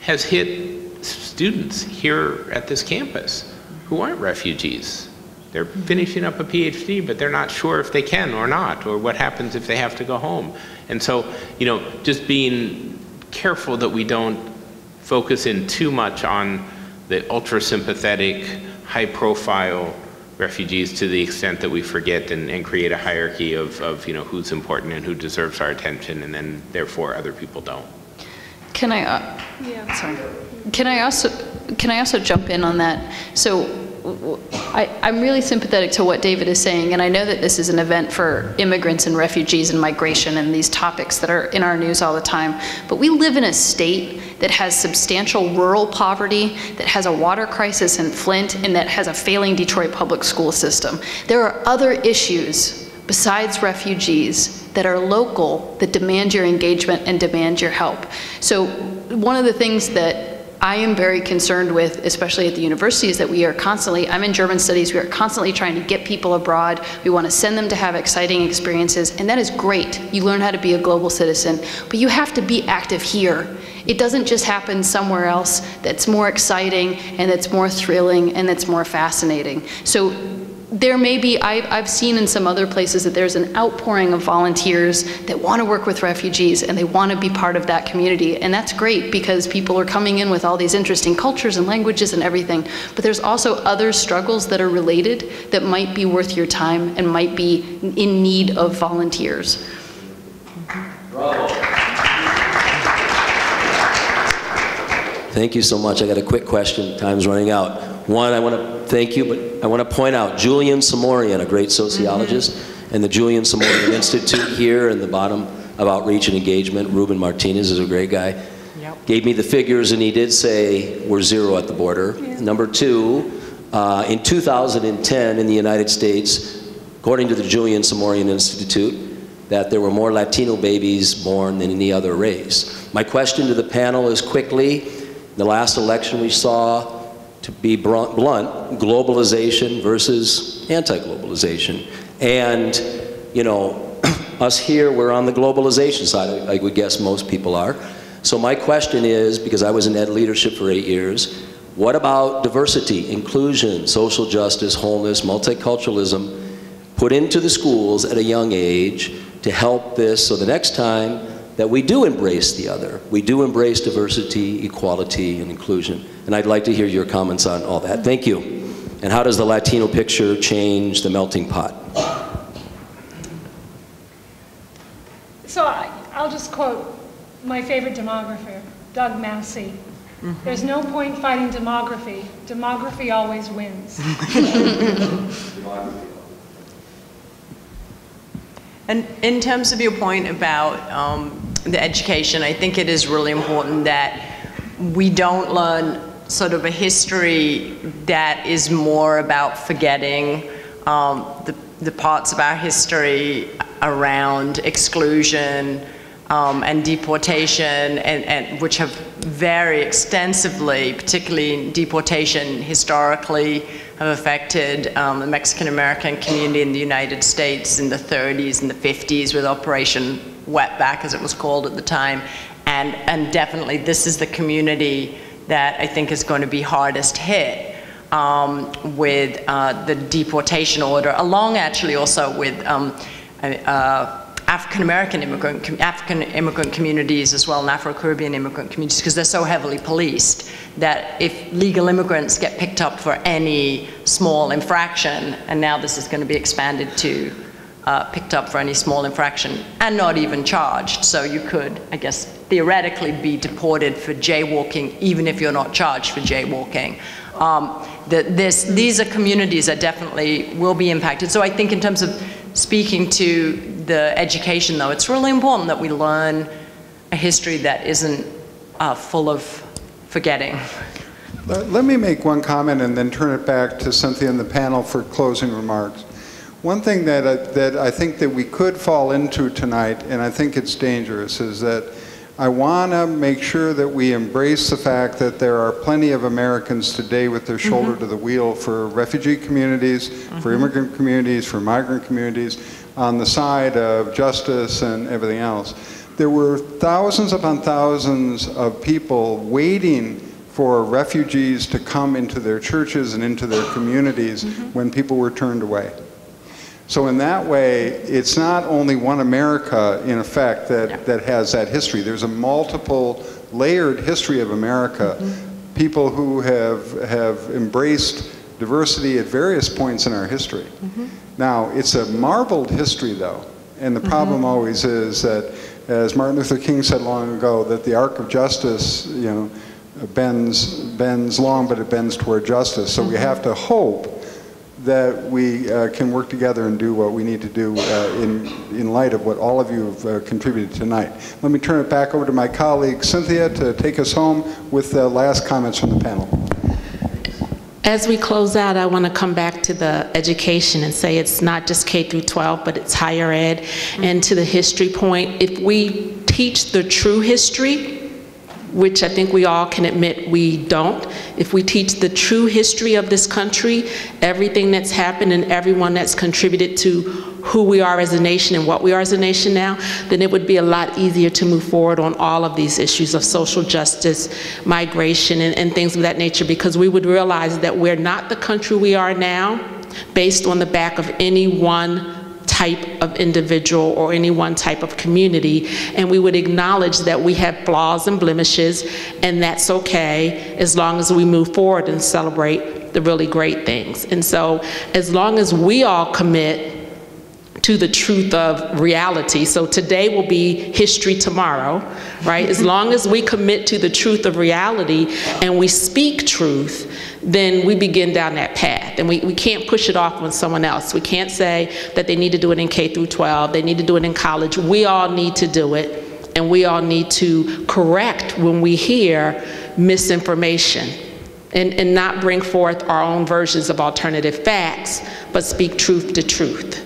has hit students here at this campus who aren't refugees. They're finishing up a PhD, but they're not sure if they can or not, or what happens if they have to go home. And so, you know, just being careful that we don't focus in too much on the ultra-sympathetic, high-profile refugees to the extent that we forget and, and create a hierarchy of, of, you know, who's important and who deserves our attention, and then therefore other people don't. Can I? Uh, yeah. Sorry. Can I also can I also jump in on that? So. I, I'm really sympathetic to what David is saying, and I know that this is an event for immigrants and refugees and migration and these topics that are in our news all the time, but we live in a state that has substantial rural poverty, that has a water crisis in Flint, and that has a failing Detroit public school system. There are other issues besides refugees that are local that demand your engagement and demand your help. So one of the things that I am very concerned with, especially at the universities, that we are constantly, I'm in German studies, we are constantly trying to get people abroad. We want to send them to have exciting experiences, and that is great. You learn how to be a global citizen, but you have to be active here. It doesn't just happen somewhere else that's more exciting, and that's more thrilling, and that's more fascinating. So there may be, I've, I've seen in some other places that there's an outpouring of volunteers that want to work with refugees and they want to be part of that community. And that's great because people are coming in with all these interesting cultures and languages and everything. But there's also other struggles that are related that might be worth your time and might be in need of volunteers. Bravo. Thank you so much. I got a quick question. Time's running out. One, I want to thank you, but I want to point out Julian Samorian, a great sociologist, mm-hmm. and the Julian Samorian Institute here in the bottom of outreach and engagement. Ruben Martinez is a great guy. Yep. Gave me the figures, and he did say we're zero at the border. Yeah. Number two, uh, in two thousand ten in the United States, according to the Julian Samorian Institute, that there were more Latino babies born than any other race. My question to the panel is quickly, the last election we saw, to be blunt, globalization versus anti-globalization. And, you know, Us here, we're on the globalization side, I would guess most people are. So my question is, because I was in ed leadership for eight years, what about diversity, inclusion, social justice, wholeness, multiculturalism, put into the schools at a young age to help this, so the next time that we do embrace the other, we do embrace diversity, equality, and inclusion. And I'd like to hear your comments on all that. Thank you. And how does the Latino picture change the melting pot? So I, I'll just quote my favorite demographer, Doug Massey. Mm-hmm. There's no point fighting demography. Demography always wins. And in terms of your point about um, the education, I think it is really important that we don't learn sort of a history that is more about forgetting um, the, the parts of our history around exclusion um, and deportation, and, and which have very extensively, particularly deportation historically, have affected um, the Mexican-American community in the United States in the thirties and the fifties with Operation Wetback, as it was called at the time. And, and definitely this is the community that I think is going to be hardest hit um, with uh, the deportation order, along actually also with um, uh, African-American immigrant, African immigrant communities as well, and Afro-Caribbean immigrant communities, because they're so heavily policed that if legal immigrants get picked up for any small infraction, and now this is going to be expanded to uh, picked up for any small infraction and not even charged. So you could, I guess, theoretically be deported for jaywalking, even if you're not charged for jaywalking. Um, the, this, these are communities that definitely will be impacted. So I think in terms of speaking to the education, though, it's really important that we learn a history that isn't uh, full of forgetting. Let me make one comment and then turn it back to Cynthia and the panel for closing remarks. One thing that I, that I think that we could fall into tonight, and I think it's dangerous, is that I want to make sure that we embrace the fact that there are plenty of Americans today with their shoulder mm-hmm. to the wheel for refugee communities, mm-hmm. for immigrant communities, for migrant communities, on the side of justice and everything else. There were thousands upon thousands of people waiting for refugees to come into their churches and into their communities mm-hmm. when people were turned away. So in that way, it's not only one America, in effect, that, yeah. that has that history. There's a multiple layered history of America. Mm-hmm. People who have, have embraced diversity at various points in our history. Mm-hmm. Now, it's a marbled history, though, and the problem mm-hmm. always is that, as Martin Luther King said long ago, that the arc of justice, you know, bends, bends long, but it bends toward justice. So mm-hmm. we have to hope that we uh, can work together and do what we need to do uh, in, in light of what all of you have uh, contributed tonight. Let me turn it back over to my colleague, Cynthia, to take us home with the last comments from the panel. As we close out, I want to come back to the education and say it's not just K through twelve, but it's higher ed. Mm-hmm. And to the history point, if we teach the true history, which I think we all can admit we don't, if we teach the true history of this country, everything that's happened and everyone that's contributed to who we are as a nation and what we are as a nation now, then it would be a lot easier to move forward on all of these issues of social justice, migration, and, and things of that nature, because we would realize that we're not the country we are now based on the back of any one type of individual or any one type of community, and we would acknowledge that we have flaws and blemishes, and that's okay as long as we move forward and celebrate the really great things. And so as long as we all commit to the truth of reality. So today will be history tomorrow, right? As long as we commit to the truth of reality and we speak truth, then we begin down that path. And we, we can't push it off on someone else. We can't say that they need to do it in K through twelve, they need to do it in college. We all need to do it, and we all need to correct when we hear misinformation. And, and not bring forth our own versions of alternative facts, but speak truth to truth.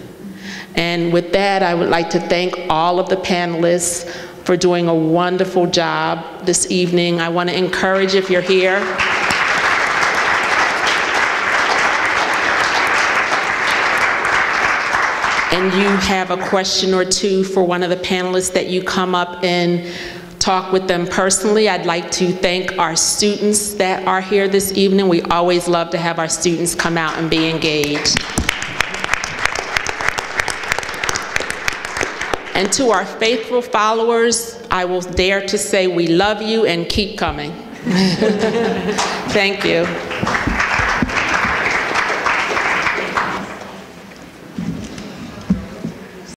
And with that, I would like to thank all of the panelists for doing a wonderful job this evening. I want to encourage, if you're here, and you have a question or two for one of the panelists, that you come up and talk with them personally. I'd like to thank our students that are here this evening. We always love to have our students come out and be engaged. And to our faithful followers, I will dare to say we love you and keep coming. Thank you.